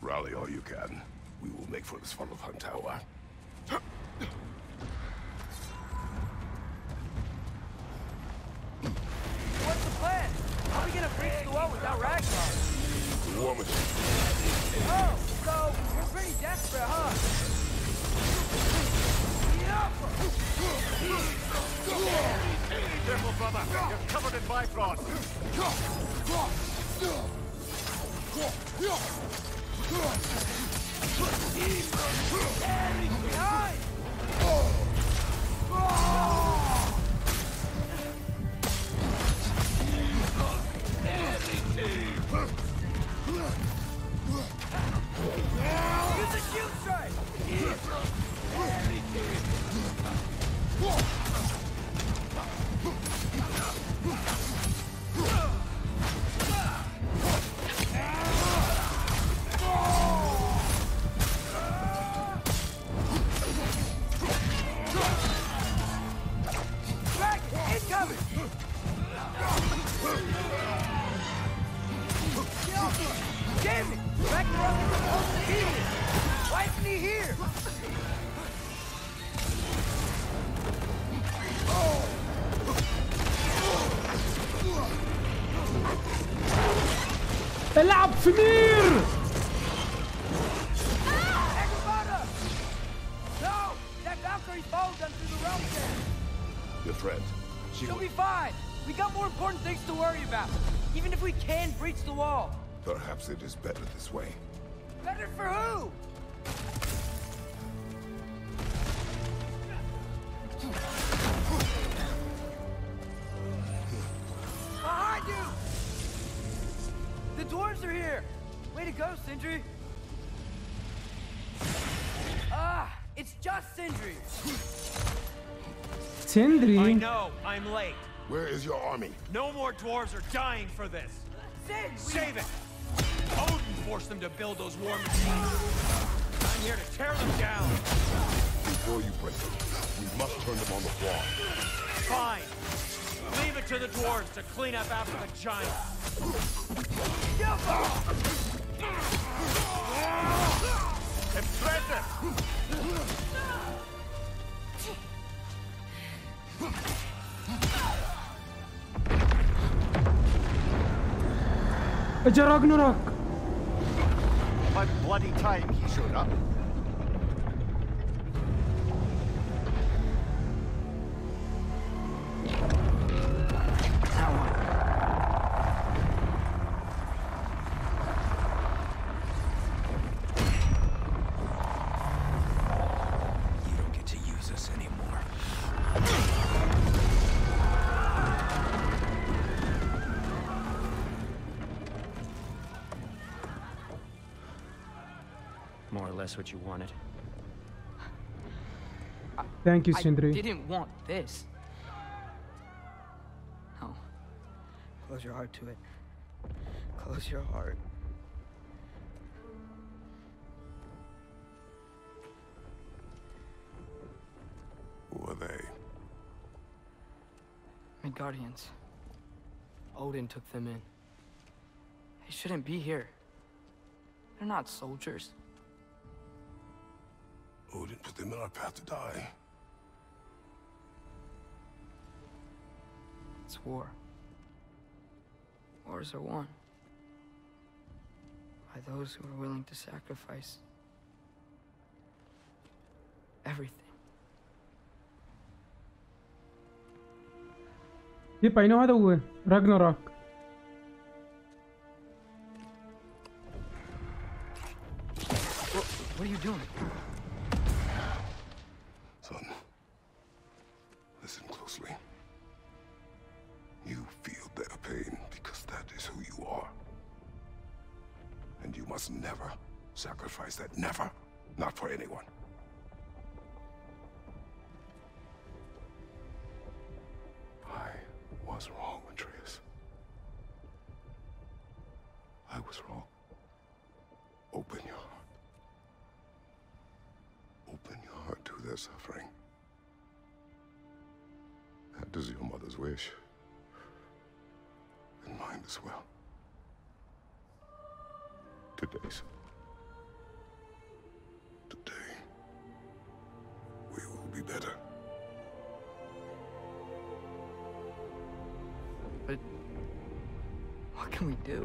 Rally all you can. We will make for the Svartalfheim Tower. What's the plan? How are we gonna breach the wall without Ragnarok? War machine. Oh, so we're pretty desperate, huh? Careful, brother. You're covered in Bifrost. Use the shield strike. العب سمير No, that Valkyrie bowled them through the realm there. Your friend. She'll be fine. We got more important things to worry about. Even if we can breach the wall. Perhaps it is better this way. Better for who? Sindri? Ah, it's just Sindri. Sindri? I know, I'm late. Where is your army? No more dwarves are dying for this. Save it. Odin forced them to build those war machines. I'm here to tear them down. Before you break them, we must turn them on the wall. Fine. Leave it to the dwarves to clean up after the giants. Ragnarok. By bloody time he showed up. us what you wanted. Thank you, Sindri. I didn't want this. No. Close your heart to it. Close your heart. Who are they? Midgardians. Odin took them in. They shouldn't be here. They're not soldiers. Odin put them in our path to die. It's war. Wars are won by those who are willing to sacrifice everything. Yep, I know how to do Ragnarok. What are you doing? Son, listen closely. You feel their pain because that is who you are. And you must never sacrifice that. Never. Not for anyone. I was wrong, Atreus. I was wrong. Open your heart. Open your heart to their suffering. That is your mother's wish. And mine as well. Today, son. Today, we will be better. But what can we do?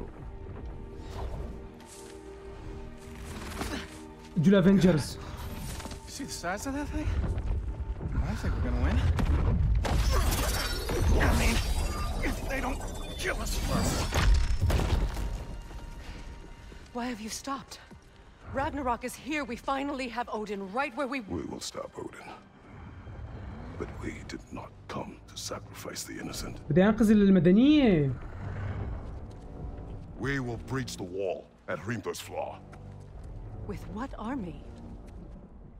You'll Avengers. See the size of that thing? I think we're gonna win. I mean, if they don't kill us first. Why have you stopped? Ragnarok is here. We finally have Odin right where we... We will stop Odin. But we did not come to sacrifice the innocent. We will breach the wall at Hrimthor's Flaw. With what army?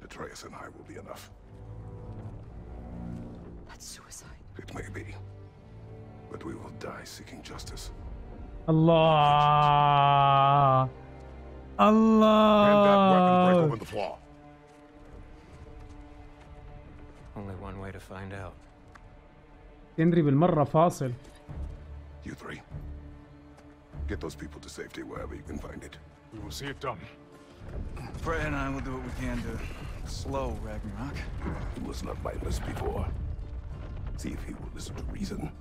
Atreus and I will be enough. That's suicide. It may be. But we will die seeking justice. Allah! Allah! And that weapon break open the flaw. Only one way to find out. Sindri بالمرة فاصل. You three. Get those people to safety wherever you can find it. We will see it done. Freya and I will do what we can to slow Ragnarok. He was not mindless before. See if he will listen to reason.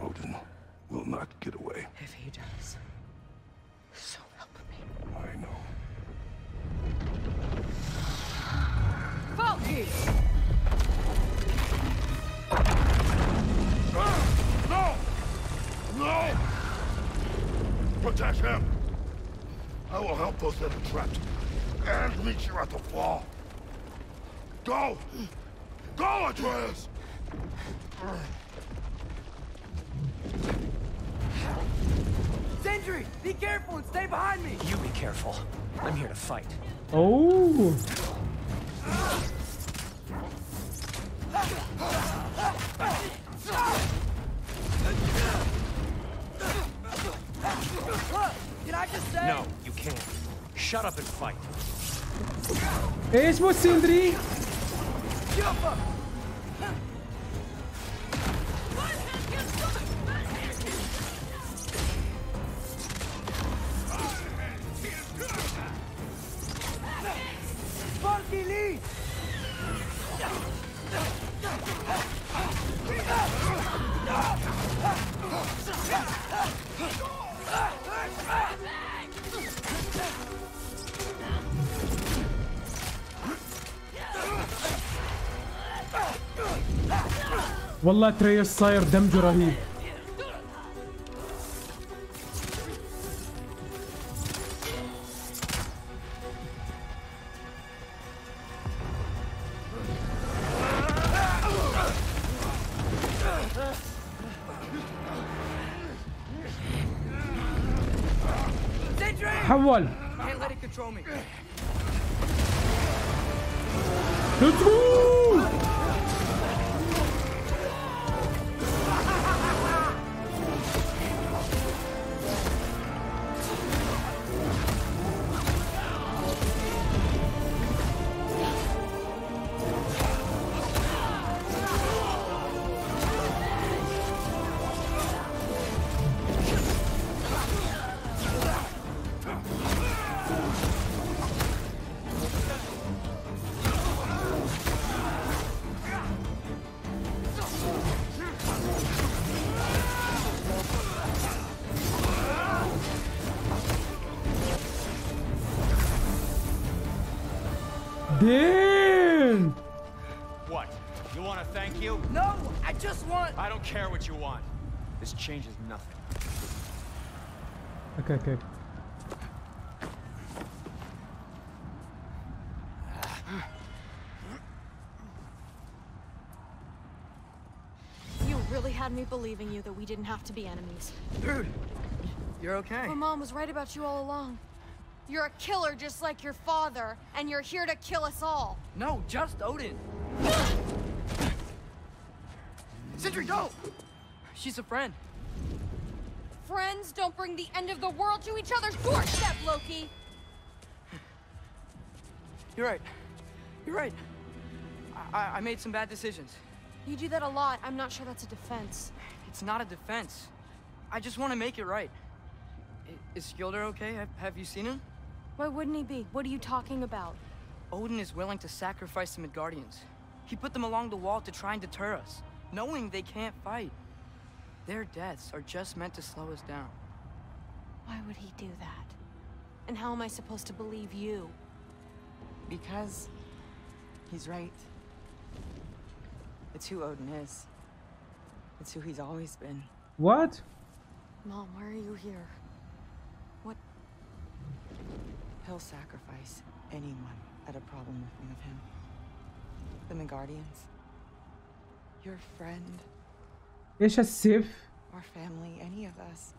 Odin will not get away. If he does, so help me. I know. Valkyrie! No! No! Protect him! I will help those that are trapped, and meet you at the fall. Go! Go, Atreus! Sindri, be careful and stay behind me! You be careful. I'm here to fight. Oh! Did I just say? No, you can't. Shut up and fight. It's what Sindri. Jump up. والله تريس صاير دمج رهيب. have one. Can't let it control me. Let's go! Damn! What? You want a thank you? No, I just want... I don't care what you want. This changes nothing. Okay, good. You really had me believing you that we didn't have to be enemies. Dude, you're okay. My mom was right about you all along. You're a killer just like your father, and you're here to kill us all. No, just Odin. Sindri, go! She's a friend. Friends don't bring the end of the world to each other's doorstep, Loki! You're right. You're right. I made some bad decisions. You do that a lot. I'm not sure that's a defense. It's not a defense. I just want to make it right. Is Skilder okay? Have you seen him? Why wouldn't he be? What are you talking about? Odin is willing to sacrifice the Midgardians. He put them along the wall to try and deter us, knowing they can't fight. Their deaths are just meant to slow us down. Why would he do that? And how am I supposed to believe you? Because he's right. It's who Odin is. It's who he's always been. What? Mom, why are you here? He'll sacrifice anyone at a problem in front of him. The Midgardians. Your friend. It's a sieve. Our family, any of us.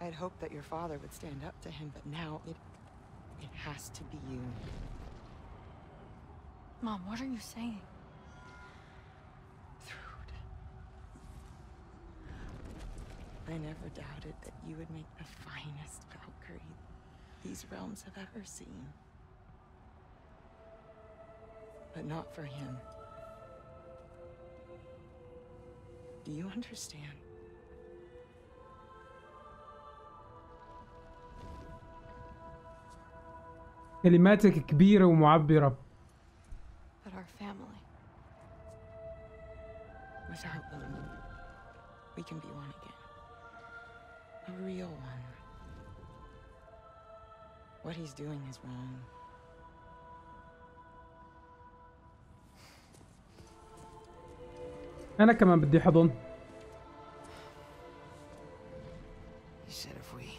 I had hoped that your father would stand up to him, but now it has to be you. Mom, what are you saying? Thrud. I never doubted that you would make the finest Valkyrie these realms have ever seen. But not for him. Do you understand? كلماتك كبيرة ومعبرة. But our family. Without them, we can be one again. A real one. What he's doing is wrong. أنا كمان بدي حضن. He said if we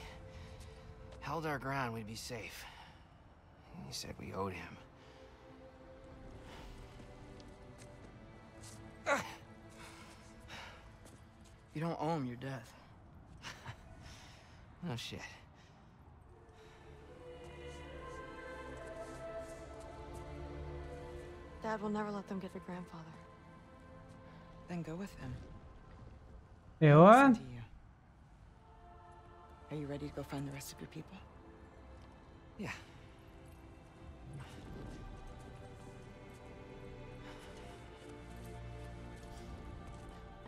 held our ground, we'd be safe. He said we owed him. You don't owe him your death. No shit. Dad will never let them get your grandfather. Then go with him. Hey, what? Are you ready to go find the rest of your people? Yeah.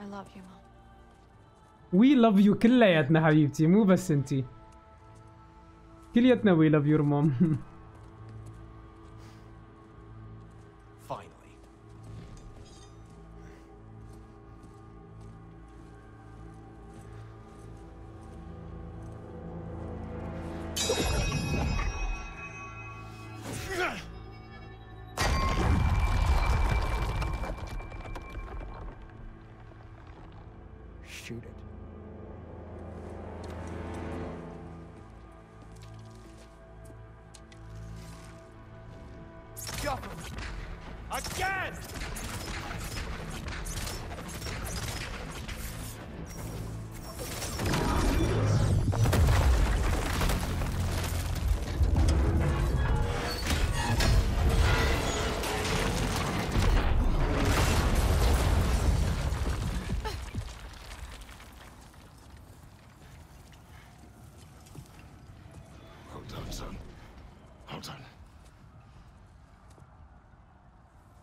I love you, Mom. We love you كلياتنا حبيبتي مو بس انتي. كلياتنا we love your mom.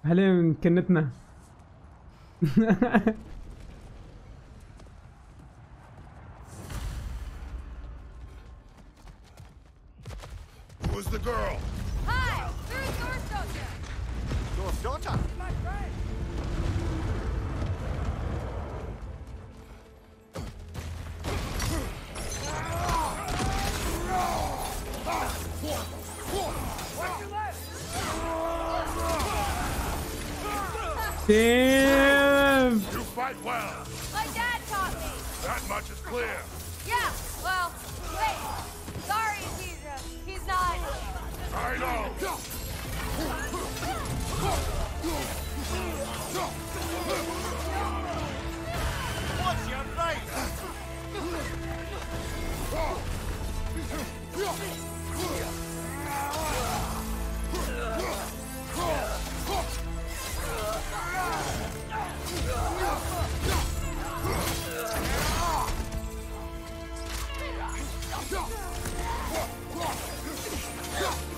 هلا من كنتنا. Who's the girl? Hi, who is your soldier? Your daughter, my friend. Damn! You fight well. My dad taught me. That much is clear. Yeah. Well, wait. Sorry, he's not. I know. What's your right? You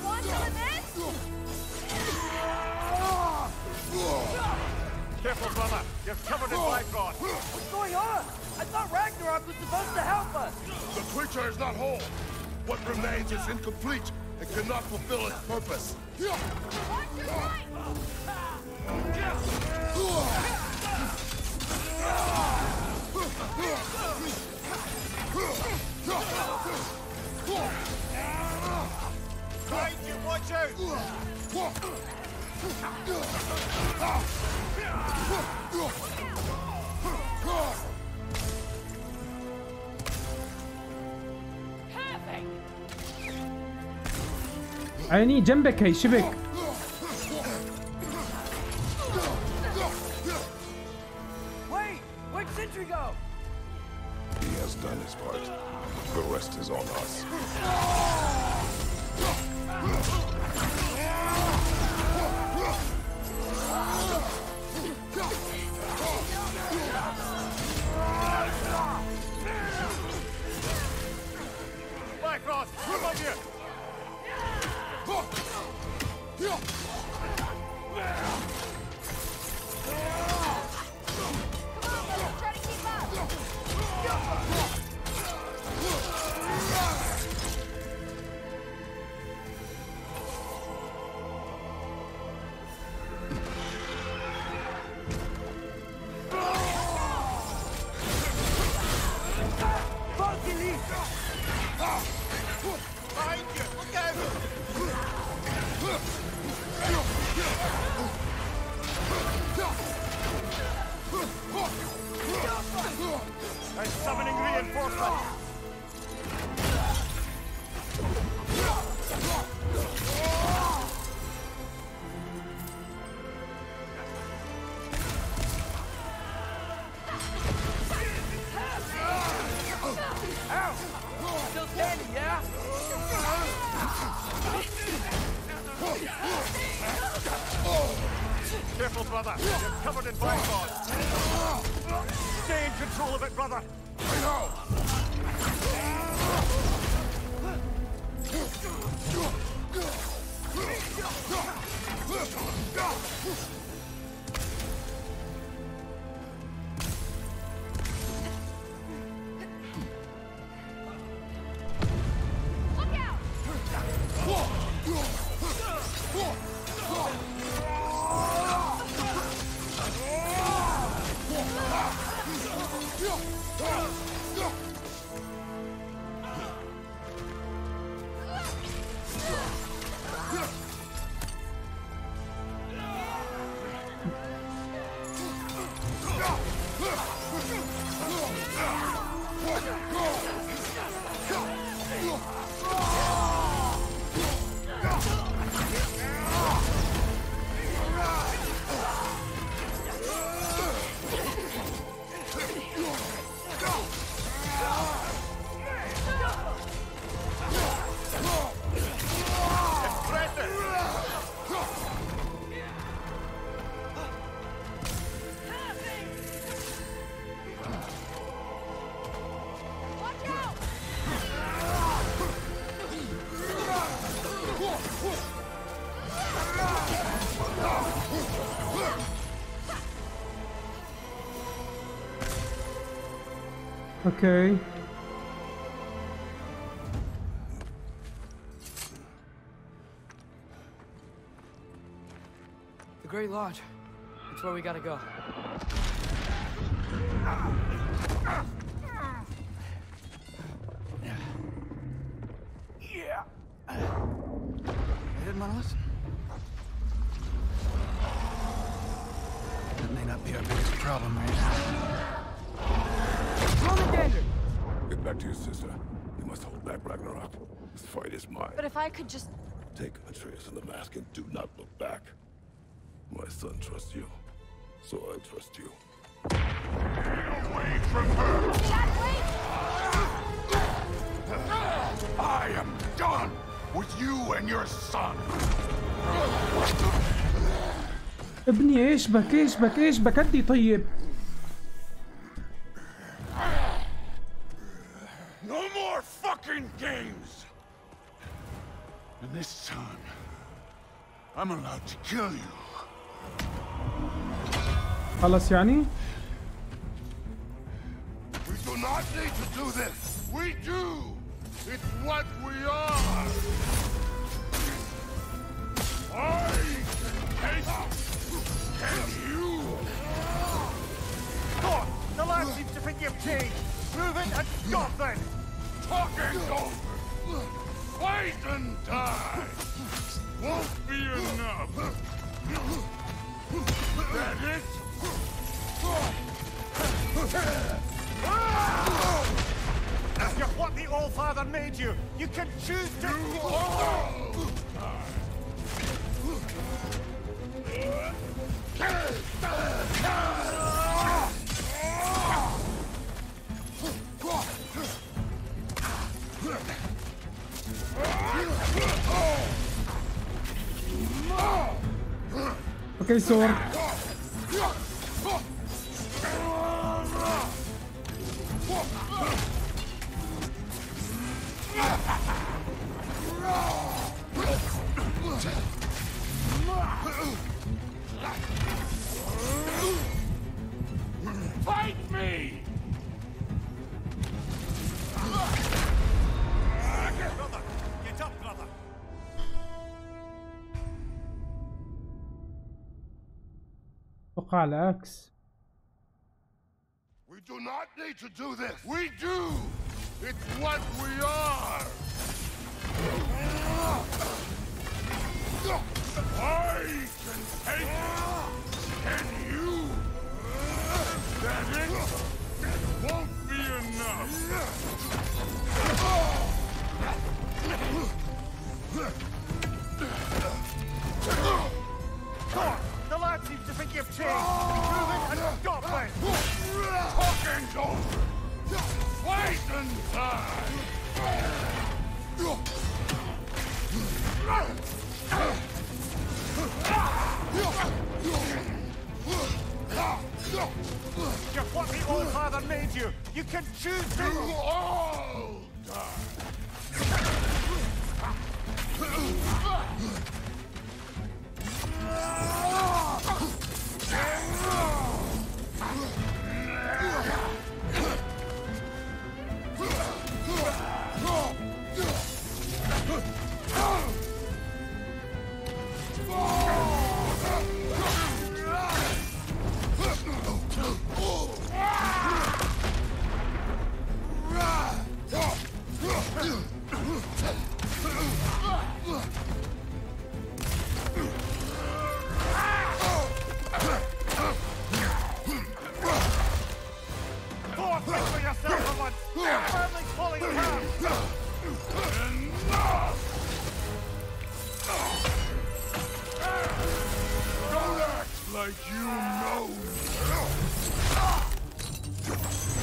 want some of this? Careful, brother. You're covered in Midgard. What's going on? I thought Ragnarok was supposed to help us. The creature is not whole. What remains is incomplete and cannot fulfill its purpose. What's your life? عيني جنبك هي شبك go. He has done his part. The rest is on us. Black Ross, come up here. I'm summoning reinforcements. Ow! Still standing, yeah? Careful, brother. You're covered in Bifrost. Stay in control of it, brother. I know. Look out! Okay. The Great Lodge. That's where we gotta go. Yeah. Is it Miles? That may not be our biggest problem right now. Get back to your sister. You must hold back Ragnarok. This fight is mine. But if I could just... Take Atreus in the mask and do not look back. My son trusts you. So I trust you. Get away from her! Wait. I am done with you and your son! ابني اشبك اشبك اشبك ادي طيب. No more fucking games! And this time, I'm allowed to kill you. خلاص يعني? We do not need to do this! We do! It's what we are! I can take you! Thor, the lad seems to think you've changed! Prove it and stop them! Talking over! Fight and die! Won't be enough! That it? You're what the All-Father made you! You can choose to... You all okay, sword. Fight me! Brother, get up, brother. We do not need to do this. We do. It's what we are! I can take it! Can you? That it? Won't be enough! The lad seems to think you've changed! Prove it and stop it! Talking's over! Fight and die! You're what the old father made you! You can choose to... You all die!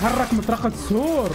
حرك مطرقة سور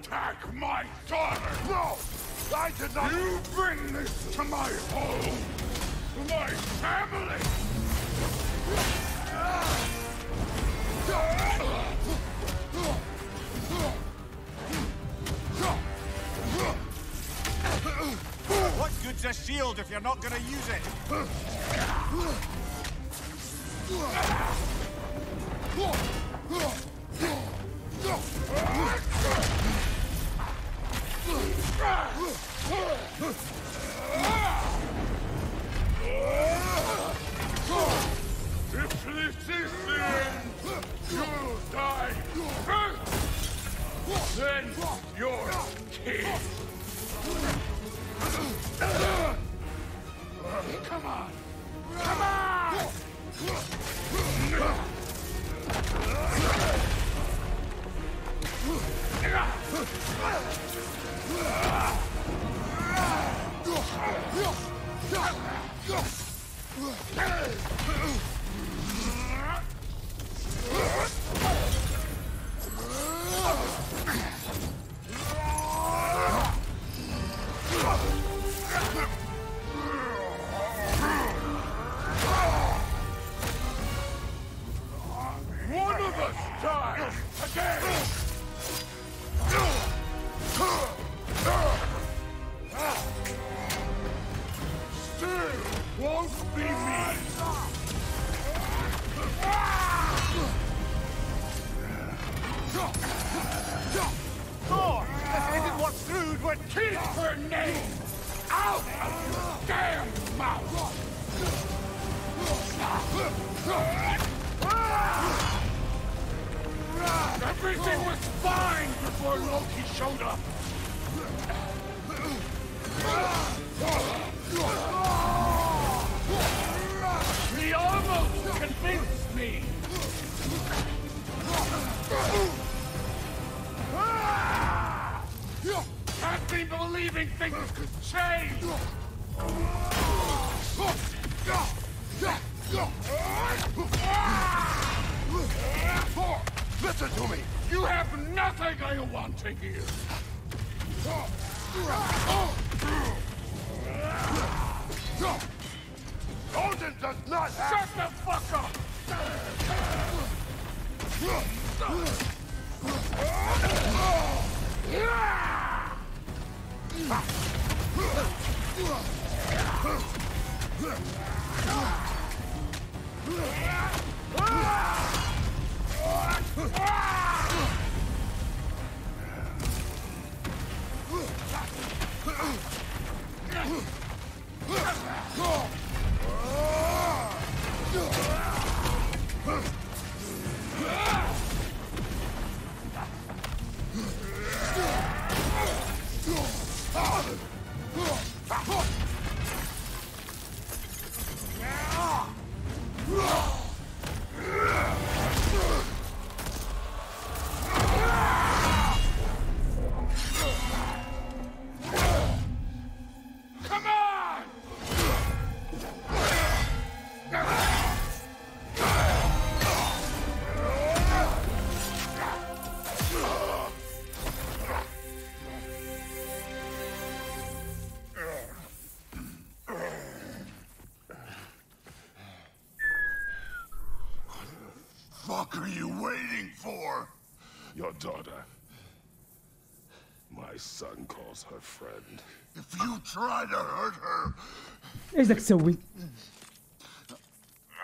attack my daughter! No! I did not... You bring this to my home! To my family! What good's a shield if you're not gonna use it? If this is the end, you'll die first, then your kids. Come on! Come on! One of us dies again! What are you waiting for? Your daughter. My son calls her friend. If you try to hurt her... It's like so weak.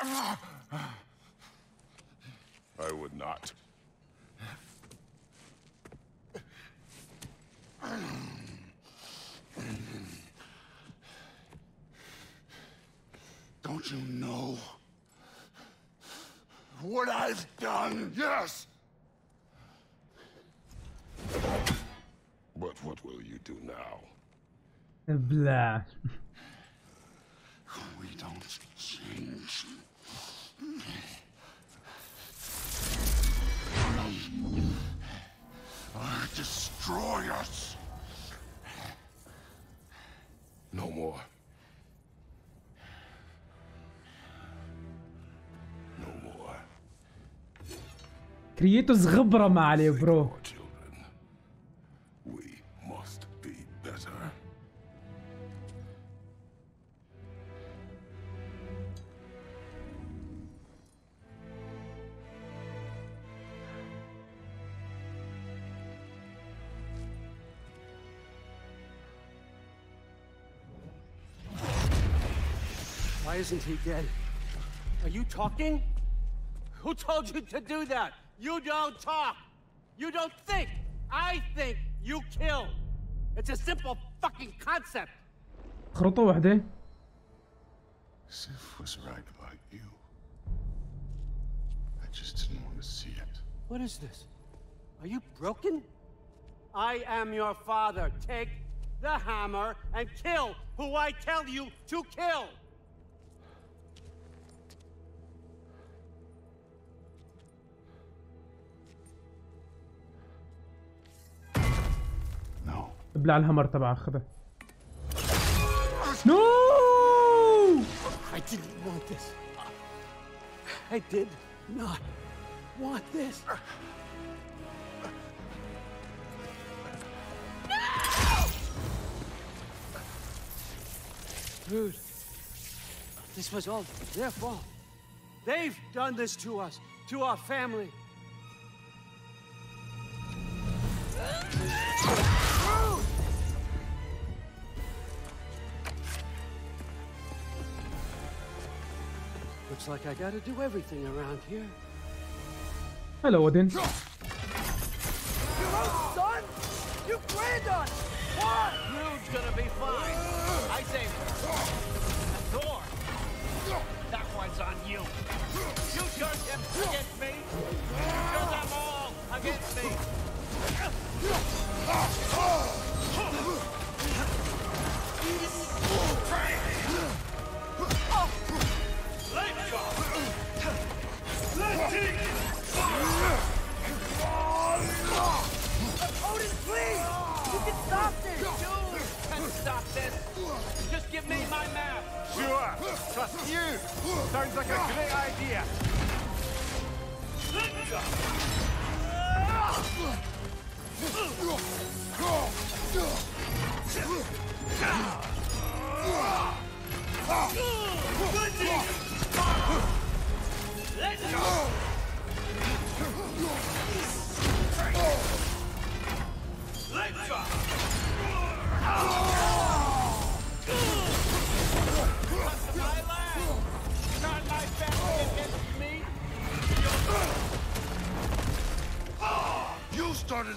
I would not. Don't you know what I've done? Yes! But what will you do now? Blah. We don't change. Destroy us! No more. Kratos غبرة ما عليه برو. Why isn't he dead? Are you talking? Who told you to do that? You don't talk! You don't think! I think you kill! It's a simple fucking concept! خرطة واحدة. Sif was right about you. I just didn't want to see it. What is this? Are you broken? I am your father. Take the hammer and kill who I tell you to kill! No. ابلع الهمر تبعه خذه. No! I didn't want this. I did not want this. Dude, this was all their fault. They've done this to us, to our family. Looks like I gotta do everything around here. Hello, Odin. Your own son? You planned on it! What? Thrud's gonna be fine. I saved her. Thor. That one's on you. You turned him against me. You turned them all against me. Let go. Let him. Odin, please. You can stop this! You can stop this! Just give me my map! Sure! Trust you! Sounds like a great idea! Let's go! Let go! My land! Turn my family against me! You started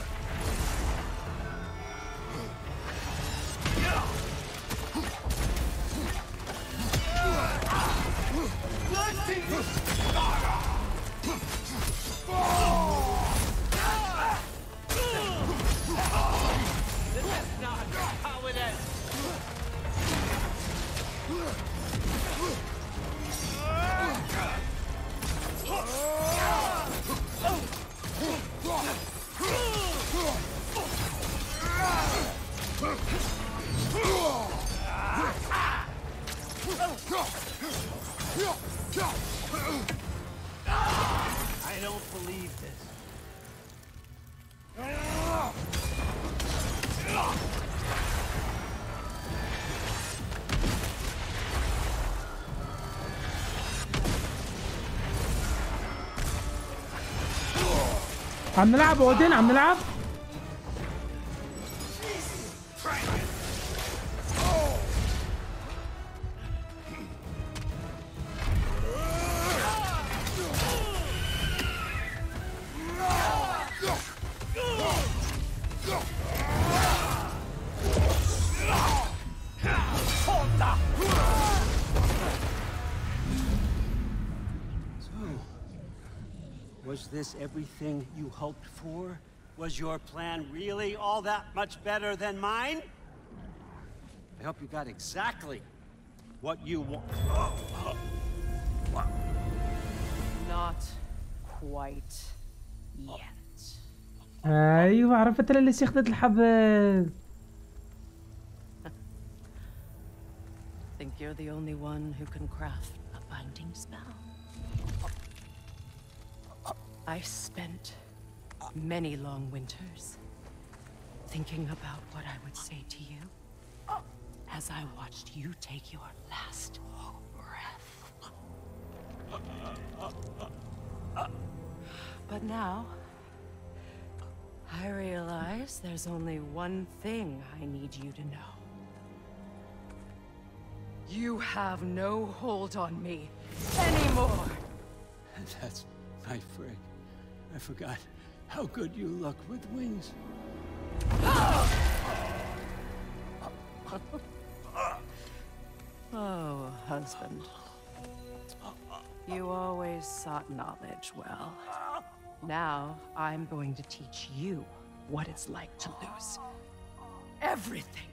I don't believe this. عم نلعب اودين عم نلعب Is this everything you hoped for? Was your plan really all that much better than mine? I hope you got exactly what you want. Not quite yet. أيوة عرفت اللي استخدمت الحبل. Think you're the only one who can craft a binding spell? I spent many long winters thinking about what I would say to you as I watched you take your last breath. But now, I realize there's only one thing I need you to know. You have no hold on me anymore. That's right, Freya. I forgot how good you look with wings. Oh, husband. You always sought knowledge well. Now I'm going to teach you what it's like to lose everything.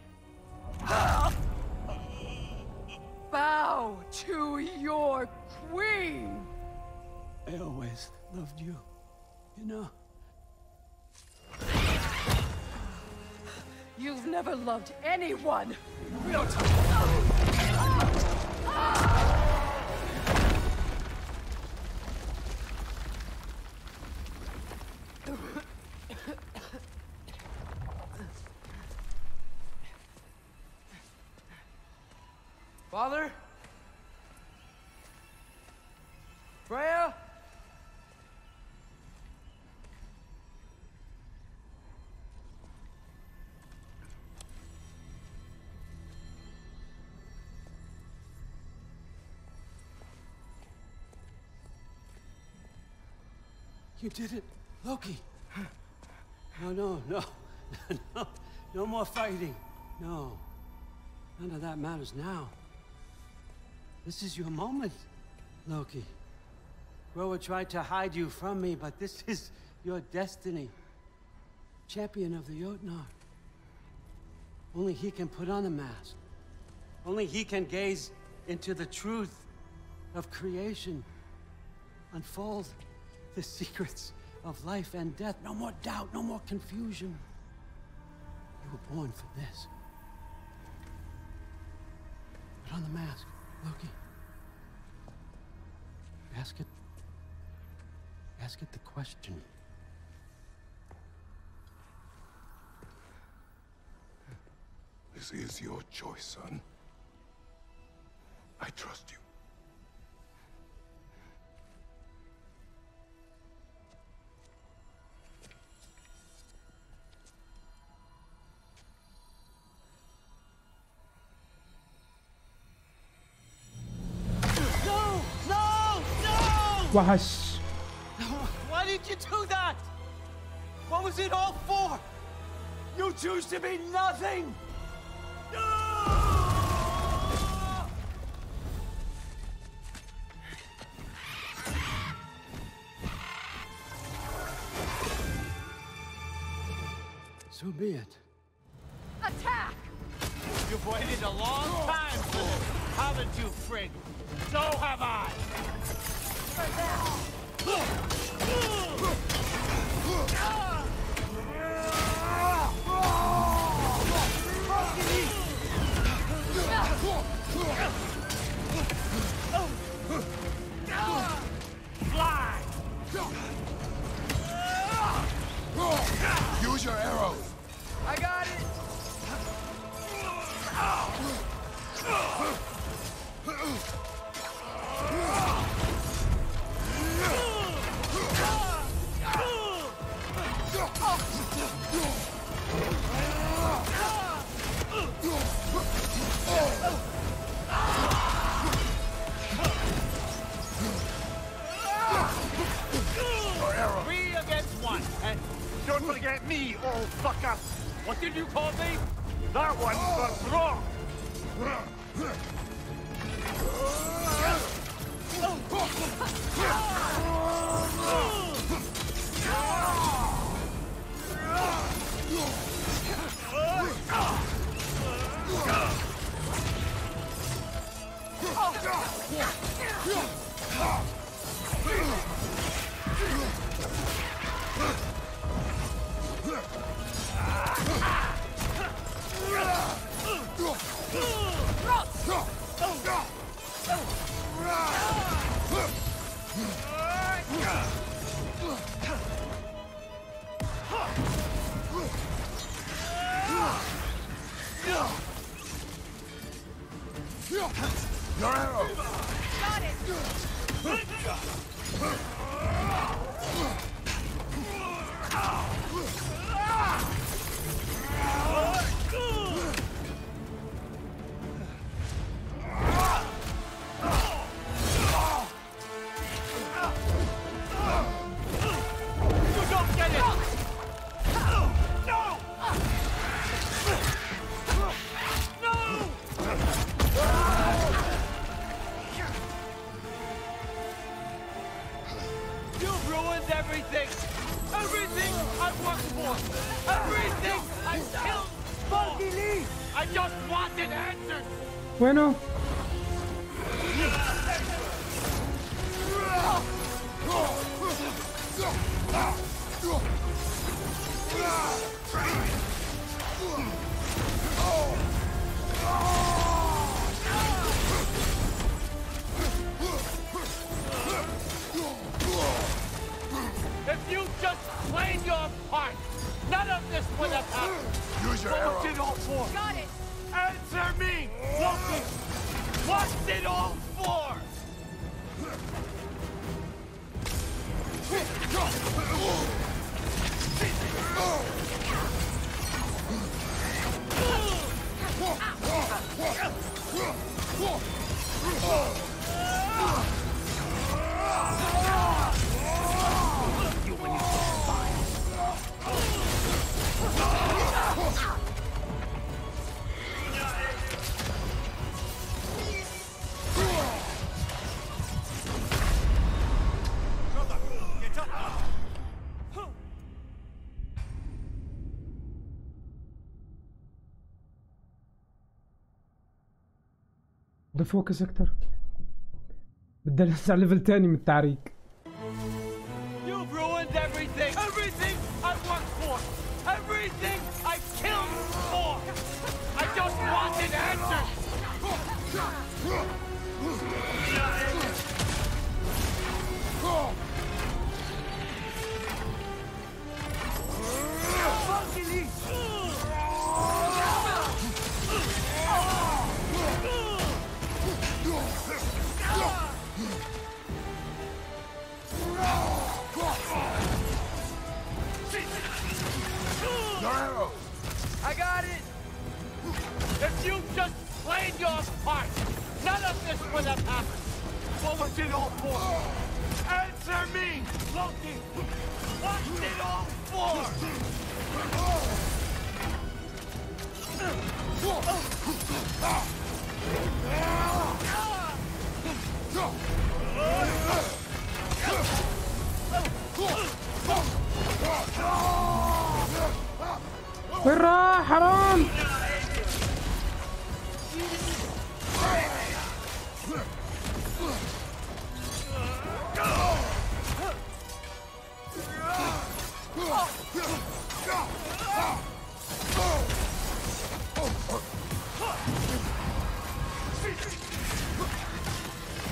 Bow to your queen! I always loved you, you know. You've never loved anyone. No. Father? Freya? You did it, Loki. No. No more fighting. No. None of that matters now. This is your moment, Loki. Groa tried to hide you from me, but this is your destiny. Champion of the Jotnar. Only he can put on a mask. Only he can gaze into the truth of creation. Unfold the secrets of life and death. No more doubt, no more confusion. You were born for this. Put on the mask, Loki. Ask it the question. This is your choice, son. I trust you. Wash. Why did you do that? What was it all for? You choose to be nothing! No! So be it. Attack! You've waited a long time for this, haven't you, Frigg? So have I! What did you call me? That one's for Brock! Bueno. If you just played your part, none of this would have happened. Use your arrow. What was it all for? Got it. Answer me, Loki! What's it all for? You when you fire. بدي فوكس اكتر بدي انزع ليفل تاني من التعريق I got it! If you just played your part, none of this would have happened. What was it all for? Answer me, Loki! What's it all for? وين راح حرام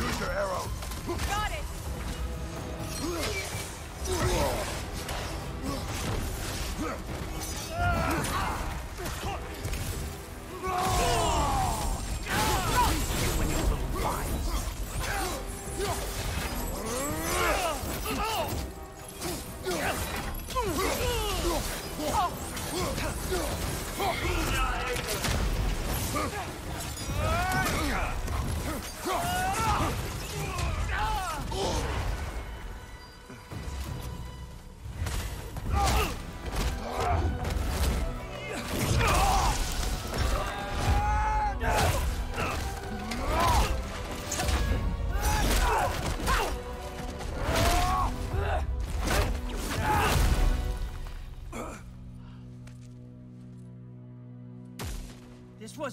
Use your arrow. Got it. When you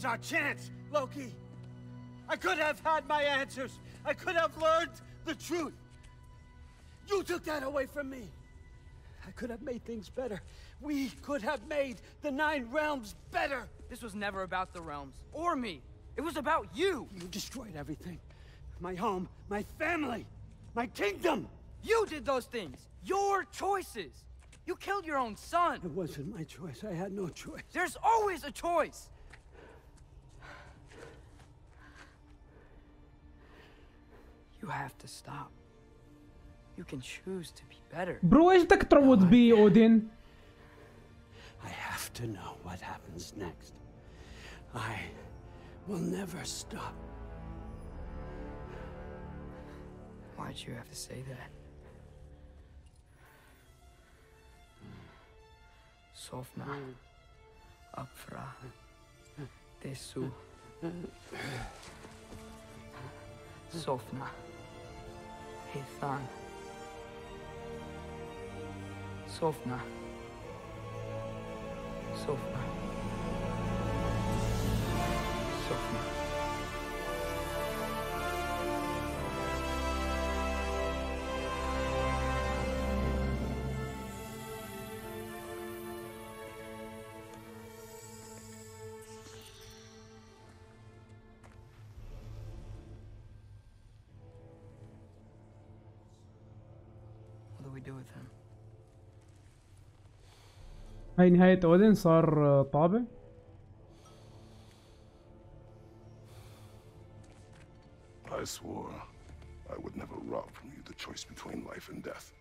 was our chance, Loki. I could have had my answers. I could have learned the truth. You took that away from me. I could have made things better. We could have made the 9 realms better. This was never about the realms, or me. It was about you. You destroyed everything. My home, my family, my kingdom. You did those things. Your choices. You killed your own son. It wasn't my choice. I had no choice. There's always a choice. You have to stop. You can choose to be better. Bro, is that Thrud be Odin? I have to know what happens next. I will never stop. Why'd you have to say that? Sofna, Apfra, Desu, Sofna, Hithan, Sofna, Sofna, Sofna. هاي نهاية أودن. صار طابع. I swore I would never rob from you the choice between life and death.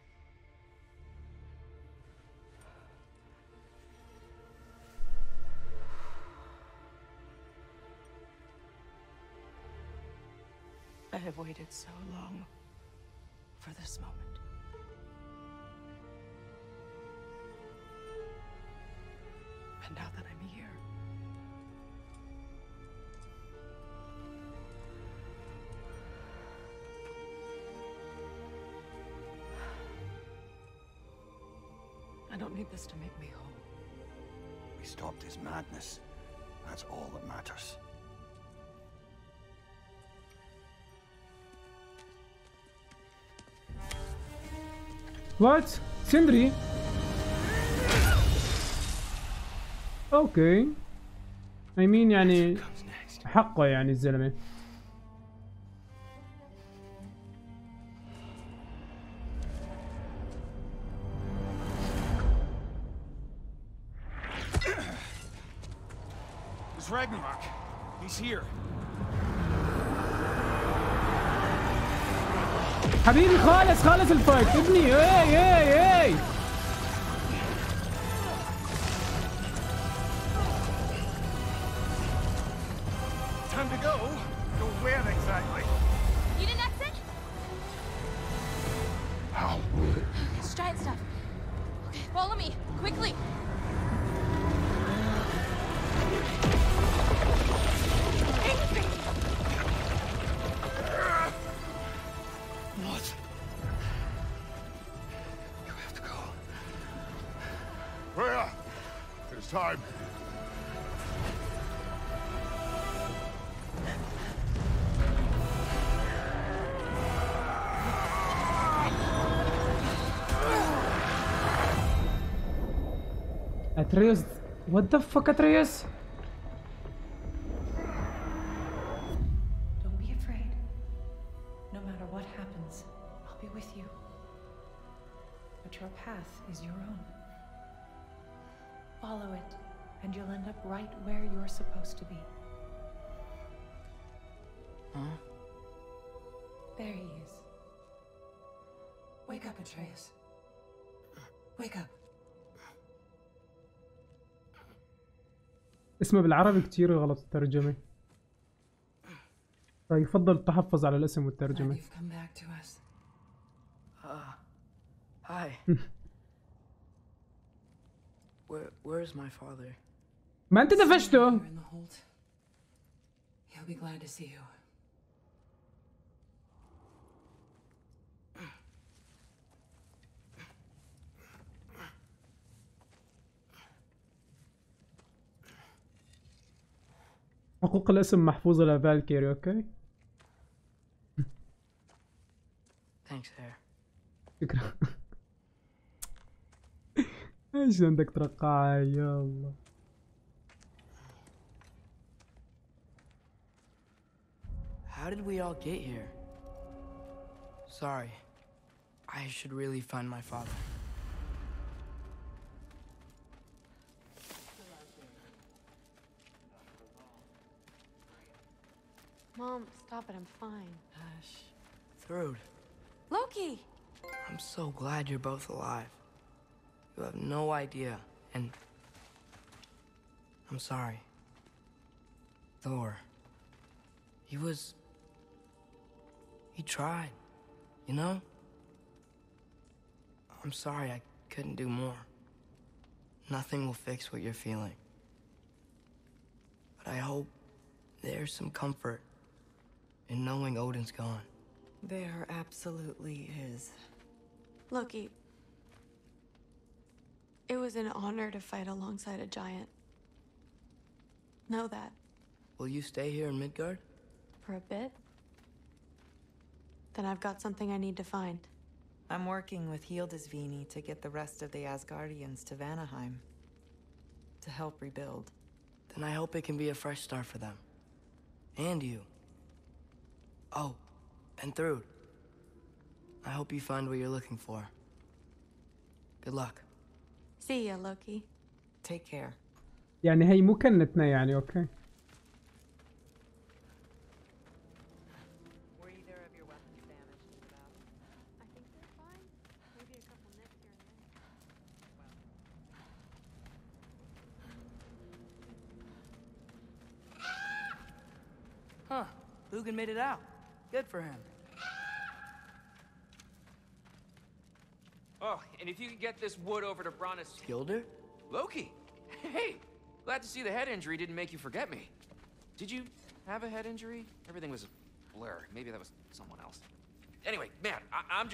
I have waited so long for this moment. And now that I'm here, I don't need this to make me whole. We stopped his madness. That's all that matters. What? Sindri? اوكي اي مين يعني حقه يعني الزلمه. It's Ragnarok. He's here. حبيبي خالص خالص الفايت ابني. اي اي اي Atreus, what the fuck, Atreus? Don't be afraid. No matter what happens, I'll be with you. But your path is your own. Follow it, and you'll end up right where you're supposed to be. Huh? There he is. Wake up, Atreus. Wake up. اسمه بالعربي كتير غلط الترجمة. فيفضل التحفظ على الاسم والترجمة. ما انت دفشته؟ حقوق الاسم محفوظة لفالكيري. اوكي شكرا. ايش عندك ترقع؟ يا الله How did we all get here? Sorry. I should really find my father. Mom, stop it. I'm fine. Hush. Thrud. Loki! I'm so glad you're both alive. You have no idea, and... I'm sorry. Thor. He was... He tried, you know? I'm sorry I couldn't do more. Nothing will fix what you're feeling. But I hope there's some comfort in knowing Odin's gone. There absolutely is. Loki, it was an honor to fight alongside a giant. Know that. Will you stay here in Midgard? For a bit? Then I've got something I need to find. I'm working with Hildisvini to get the rest of the Asgardians to Vanaheim. To help rebuild. Then I hope it can be a fresh start for them. And you. Oh, and Thrud. I hope you find what you're looking for. Good luck. See ya, Loki. Take care. يعني هي مو كنتنا يعني اوكي. Made it out. Good for him. Oh, and if you can get this wood over to Brana's Gilder? Loki! Hey! Glad to see the head injury didn't make you forget me. Did you have a head injury? Everything was a blur. Maybe that was someone else. Anyway, man, I'm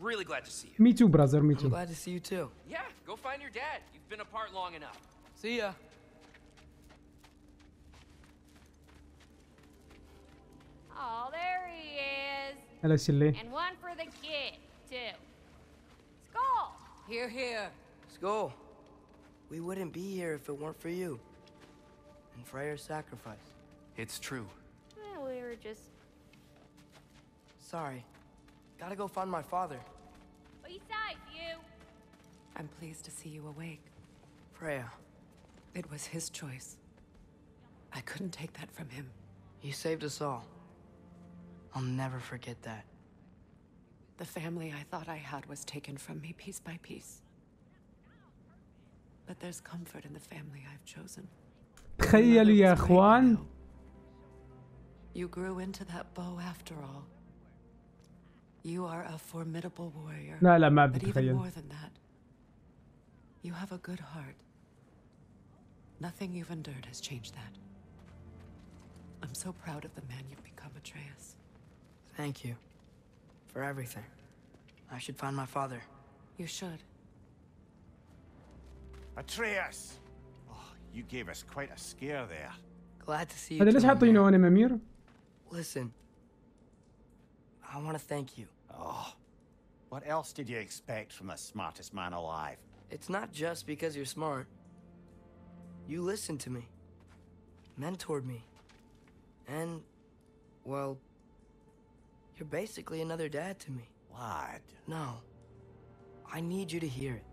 really glad to see you. Me too, brother. Me too. I'm glad to see you too. Yeah, go find your dad. You've been apart long enough. See ya. Oh, there he is. Hello, Silly. And one for the kid, too. Skull! Hear, hear. Skull, we wouldn't be here if it weren't for you. And Freya's sacrifice. It's true. Well, we were just... Sorry. Gotta go find my father. Besides you. I'm pleased to see you awake. Freya. It was his choice. I couldn't take that from him. He saved us all. I'll never forget that. The family I thought I had was taken from me piece by piece. But there's comfort in the family I've chosen. تخيلوا يا اخوان. You grew into that bow after all. You are a formidable warrior. لا لا ما بتخيل. But even more than that, you have a good heart. Nothing you've endured has changed that. I'm so proud of the man you've become, Atreus. Thank you. For everything. I should find my father. You should. Atreus! Oh, you gave us quite a scare there. Glad to see you. Mimir. Listen. I want to thank you. Oh. What else did you expect from the smartest man alive? It's not just because you're smart. You listened to me. Mentored me. And, well, you're basically another dad to me. What? No. I need you to hear it.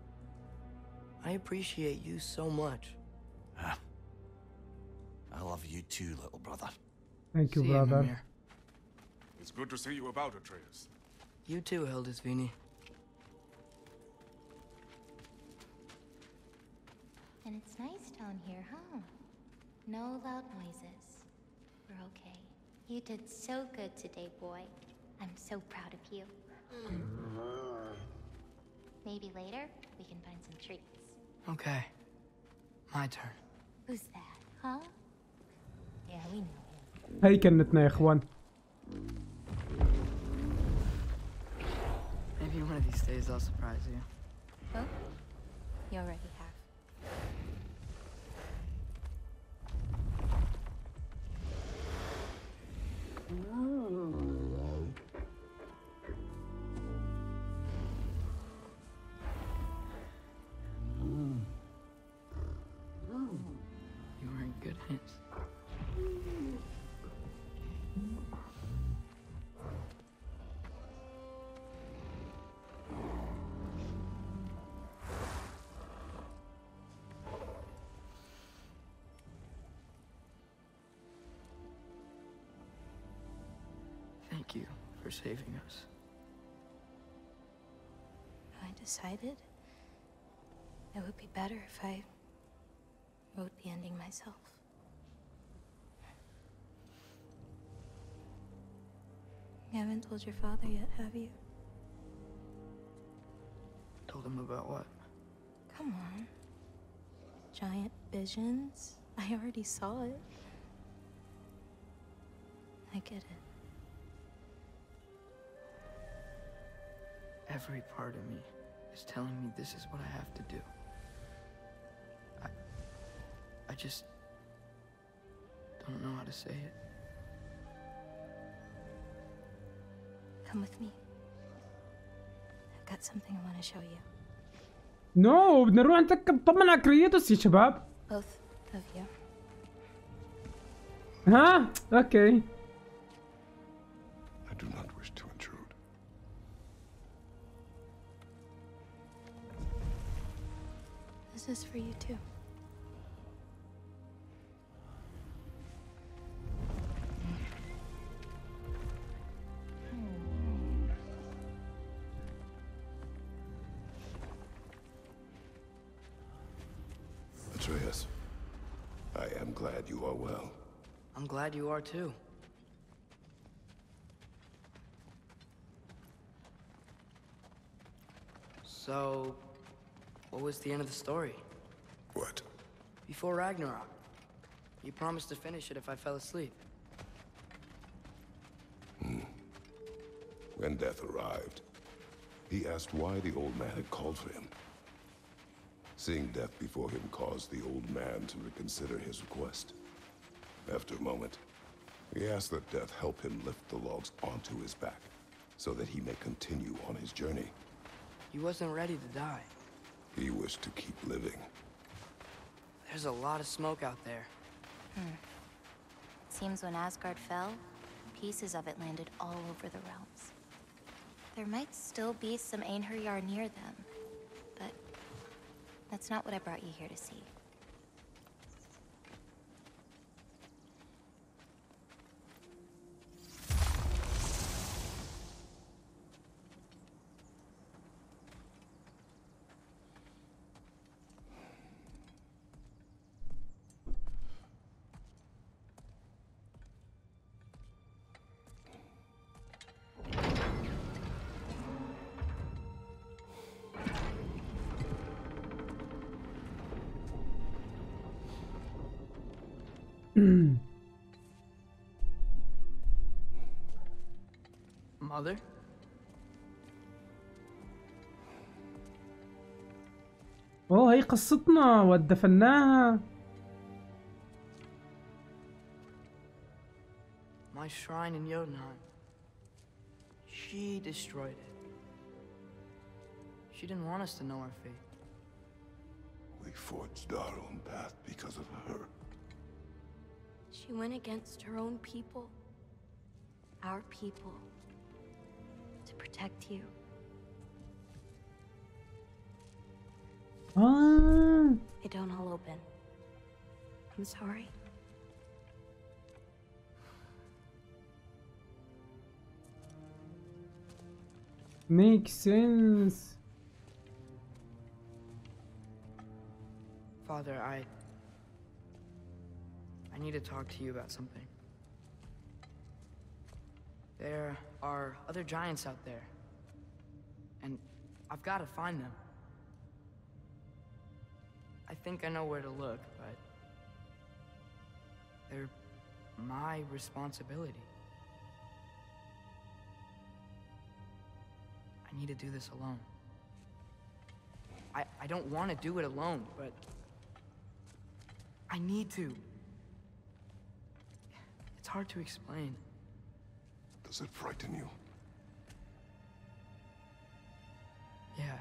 I appreciate you so much. I love you too, little brother. Thank you, brother. It's good to see you about, Atreus. You too, Hildisvini. And it's nice down here, huh? No loud noises. We're okay. You did so good today, boy. I'm so proud of you. Maybe later, we can find some treats. Okay. My turn. Who's that, huh? Yeah, we know him. Hey, كنتنا يا إخوان. Maybe one of these days I'll surprise you. Oh? You already have. thank you for saving us. I decided it would be better if I wrote the ending myself. You haven't told your father yet, have you? Told him about what? Come on. Giant visions? I already saw it. I get it. Every part of me is telling me this is what I have to do. I just don't know how to say it. Come with me. I've got something I want to show you. No, بنروح نتأكد طبعا على كريتوس يا شباب. Both of you. ها؟ Okay. I do not wish to intrude. This is for you too. Atreus, I am glad you are well. I'm glad you are too. So, what was the end of the story? What? Before Ragnarok. You promised to finish it if I fell asleep. When death arrived, he asked why the old man had called for him. Seeing death before him caused the old man to reconsider his request. After a moment, he asked that death help him lift the logs onto his back, so that he may continue on his journey. He wasn't ready to die. He wished to keep living. There's a lot of smoke out there. It seems when Asgard fell, pieces of it landed all over the realms. There might still be some Einherjar near them, but that's not what I brought you here to see. Mother? والله هي قصتنا ودفناها. My shrine in Jotunheim. She destroyed it. She didn't want us to know our fate. We forged our own path because of her. She went against her own people, our people, to protect you. It don't all open. I'm sorry. Makes sense. Father, I need to talk to you about something. There are other giants out there, and I've got to find them. I think I know where to look, but they're my responsibility. I need to do this alone. I don't want to do it alone, but I need to. It's hard to explain. Does it frighten you? Yeah.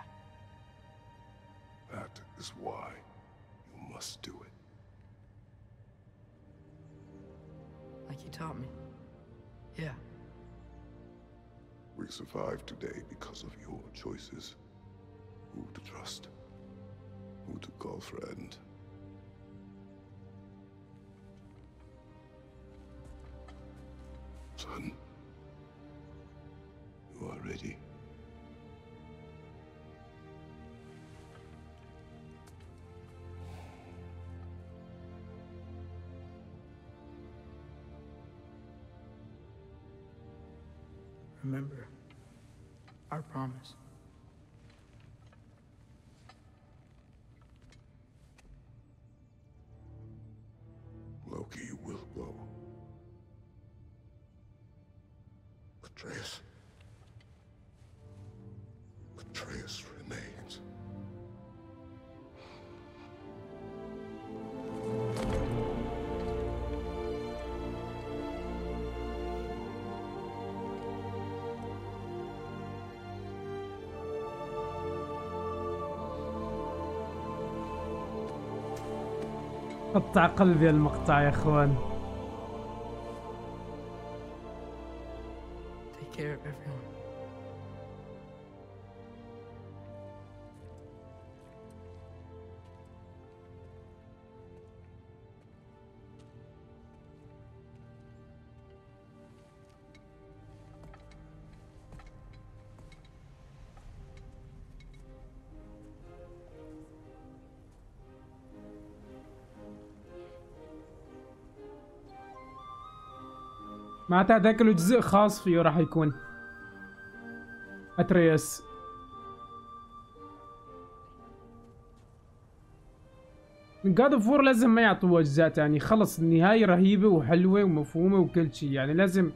That is why you must do it. Like you taught me. Yeah. We survived today because of your choices. Who to trust, who to call friend. Son, already. Remember our promise. Loki will go. Atreus remains. قطع قلبي المقطع يا اخوان. Take care of everyone. معناتها هذاك له جزء خاص فيه راح يكون أترياس. من God of War لازم ما يعطوه أجزاء، يعني خلص النهاية رهيبة وحلوة ومفهومة وكل شيء، يعني لازم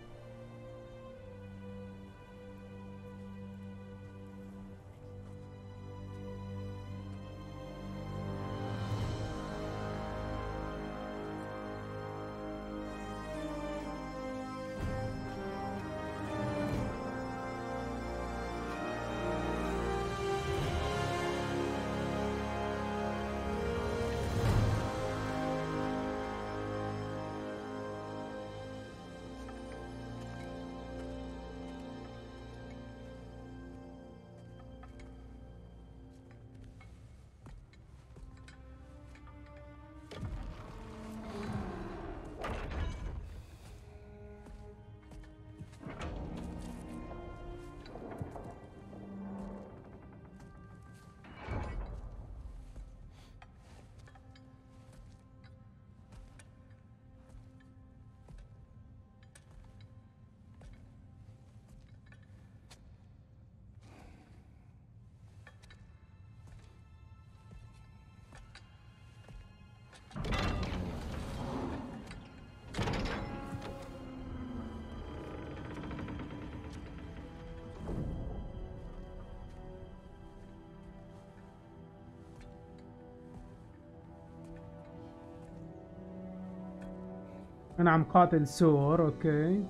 أنا عم قاتل سور، أوكي.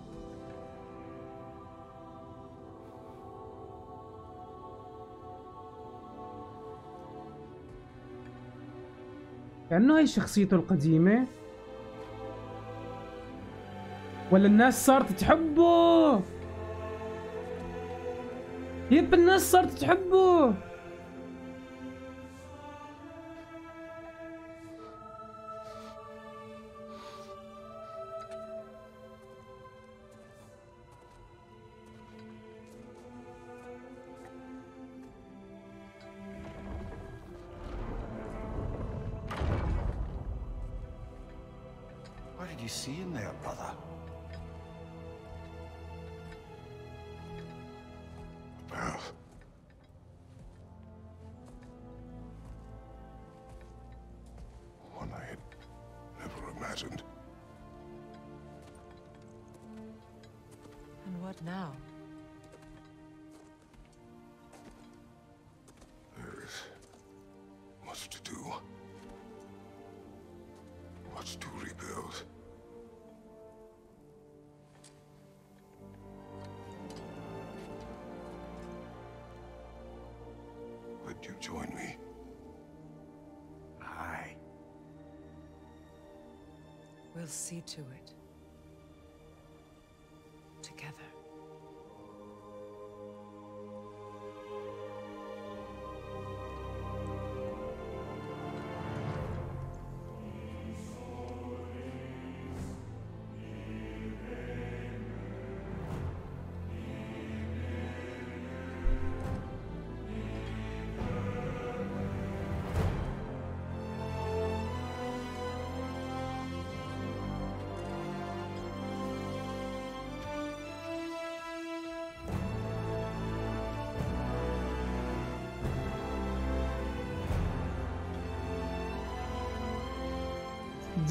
كأنه هي شخصيته القديمة. ولا الناس صارت تحبه؟ يب الناس صارت تحبه. We'll see to it. Together.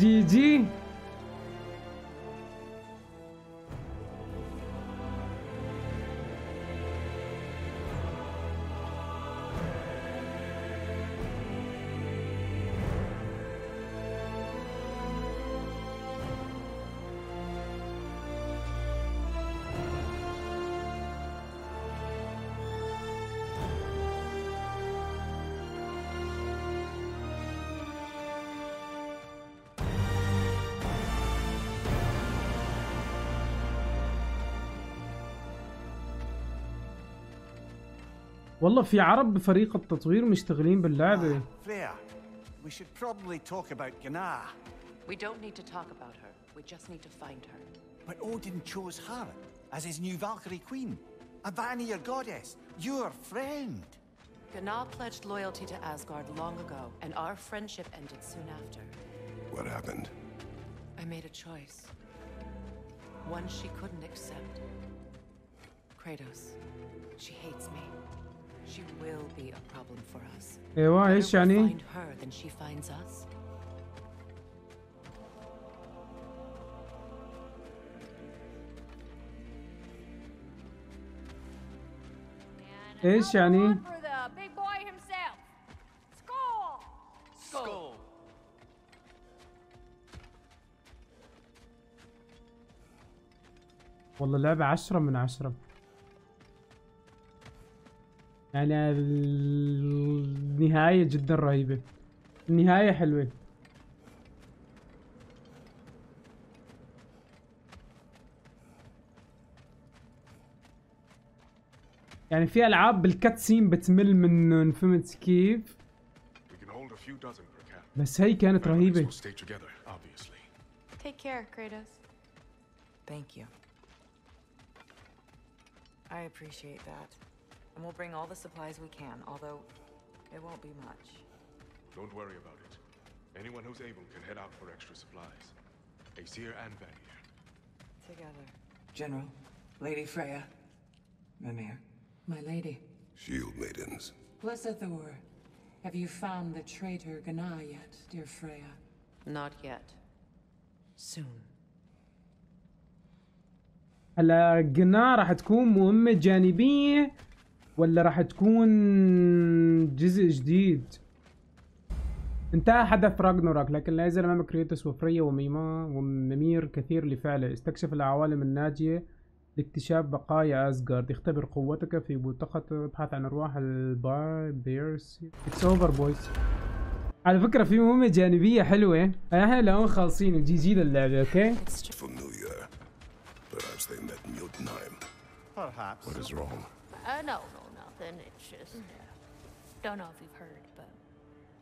GG. والله في عرب بفريق التطوير مشتغلين باللعبة. Freya, we should probably talk about Gunar. We don't need to talk about her. We just need to find her. But Odin chose her as his new Valkyrie queen, a Vanir goddess, your friend. Gunar pledged loyalty to Asgard long ago, and our friendship ended soon after. What happened? I made a choice, one she couldn't accept. Kratos, she hates me. She will be a problem for us. ايوه ايش يعني؟ ايش يعني؟ والله لعبة 10 من 10. يعني النهاية جدا رهيبة، النهاية حلوة. يعني في ألعاب بالكاتسين بتمل منه، فهمت كيف؟ بس هي كانت رهيبة. Take care, Kratos. Thank you. I appreciate that. And we'll bring all the supplies we can, although it won't be much. Don't worry about it. Anyone who's able can head out for extra supplies. Aesir and Vanir. Together. General, Lady Freya, Mimir, my lady. Shield maidens. Blessed Thor, have you found the traitor Gunar yet, dear Freya? Not yet. Soon. هلا Gunar راح تكون مهمة جانبية. ولا راح تكون جزء جديد؟ انتهى حدث راجناروك، لكن لا يزال امام كريتوس وفريا وميمير كثير لفعله. استكشف العوالم الناجية لاكتشاف بقايا أسغارد. اختبر قوتك في بوتقة، ابحث عن ارواح البايرس. اتس اوفر بويز. على فكرة في مهمة جانبية حلوة، احنا الان خالصين. جي جي للعبة. اوكي. No, nothing. It's just don't know if you've heard, but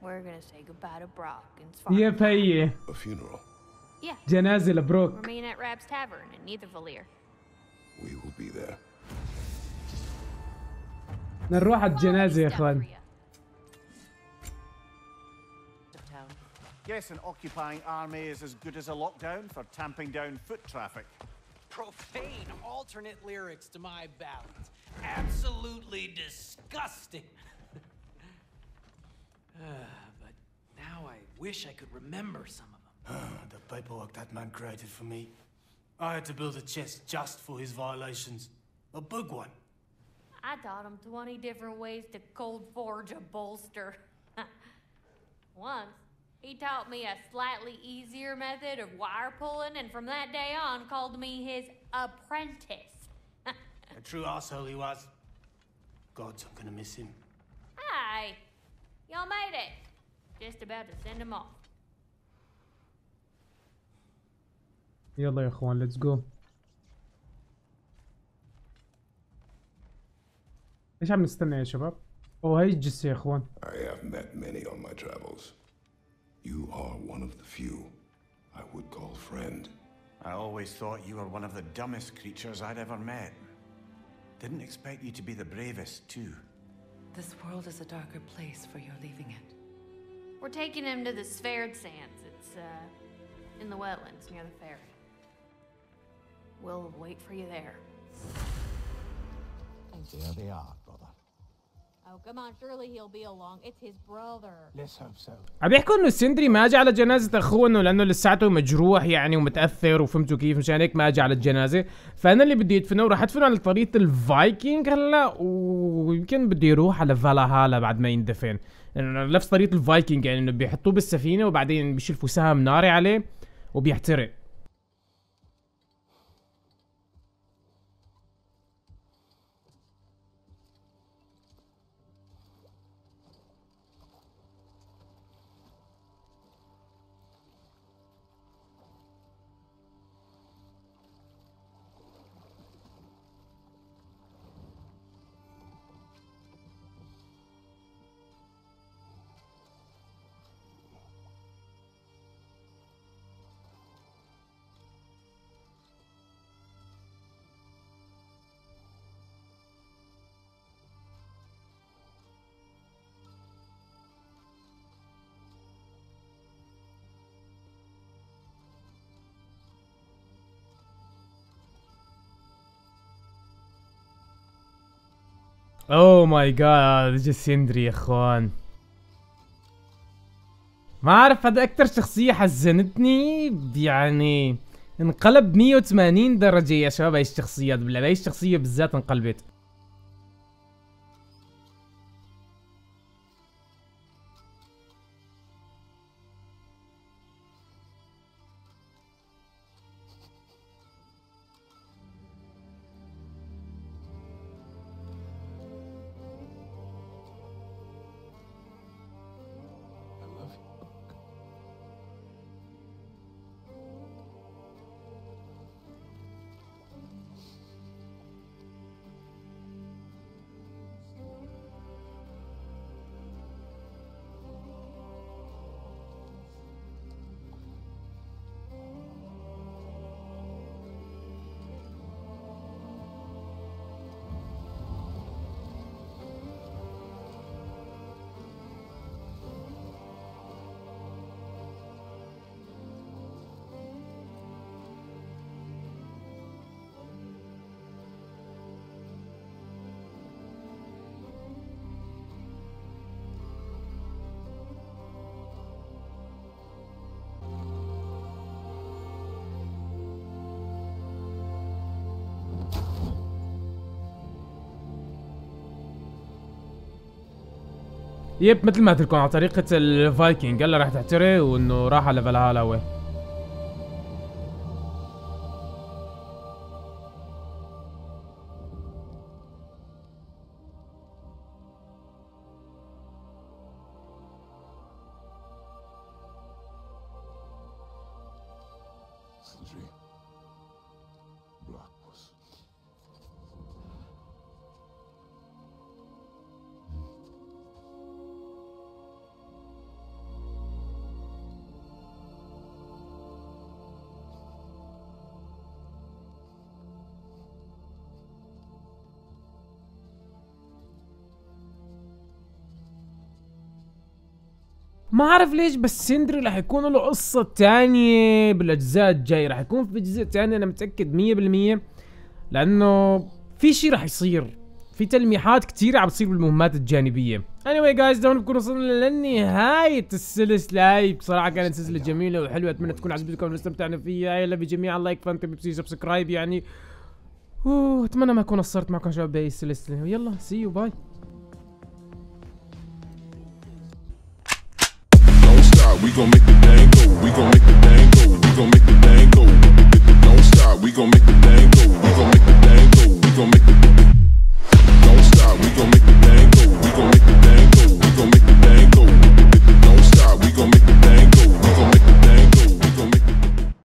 we're gonna say goodbye to Brock and Svartalfheim. Yeah, pay a funeral. Yeah. Janazil Brock. Remain at Rab's Tavern in neither Valir. We will be there. نروح على الجنازة يا إخوان. Yes, an occupying army is as good as a lockdown for tamping down foot traffic. Profane alternate lyrics to my ballads. Absolutely disgusting. But now I wish I could remember some of them. The paperwork that man created for me. I had to build a chest just for his violations. A big one. I taught him 20 different ways to cold forge a bolster. Once. He taught me a slightly easier method of wire pulling, and from that day on, called me his apprentice. A true asshole he was. Gods, I'm gonna miss him. Hi, y'all made it. Just about to send him off. يلا يا اخوان, let's go. ايش عم نستنى يا شباب؟ أو هاي الجثة يا اخوان. I have met many on my travels. You are one of the few I would call friend. I always thought you were one of the dumbest creatures I'd ever met. Didn't expect you to be the bravest, too. This world is a darker place for your leaving it. We're taking him to the Sphared Sands. It's, in the wetlands near the ferry. We'll wait for you there. And there they are, brother. Oh, come on, surely he'll be along. It's his brother. Let's hope so. عم يحكوا انه سندري ما اجى على جنازة اخوه لانه لساته مجروح يعني ومتأثر وفهمتوا كيف مشان هيك ما اجى على الجنازة، فانا اللي بدي ادفنه وراح ادفنه على طريقة الفايكينج هلا ويمكن بدي يروح على فالهالا بعد ما يندفن، يعني نفس طريقة الفايكينج يعني انه بيحطوه بالسفينة وبعدين بيشلفوا سهم ناري عليه وبيحترق. Oh my god, اجى سندري يا اخوان. ما اعرف هذا اكثر شخصية حزنتني يعني انقلب 180 درجة يا شباب. هاي الشخصيات بالله هاي الشخصية بالذات انقلبت. يب مثل ما قلت لكم على طريقة الفايكنج هلا راح تحترق وانه راح على فالهالا هو. ما اعرف ليش بس سندري رح يكون له قصة تانية بالاجزاء الجاية، رح يكون في جزء تاني انا متأكد 100% لانه في شي رح يصير، في تلميحات كتيرة عم تصير بالمهمات الجانبية. Anyway guys ده بنكون وصلنا لنهاية السلسلة هاي، بصراحة كانت سلسلة جميلة وحلوة، اتمنى تكون عجبتكم واستمتعنا فيها، يلا بجميع اللايك فانت بيبسي سبسكرايب يعني، اتمنى ما اكون قصرت معكم شباب بهي السلسلة، ويلا سي يو باي. We gon' make the thing go, we gon' make the thing go, we gon' make the thing go.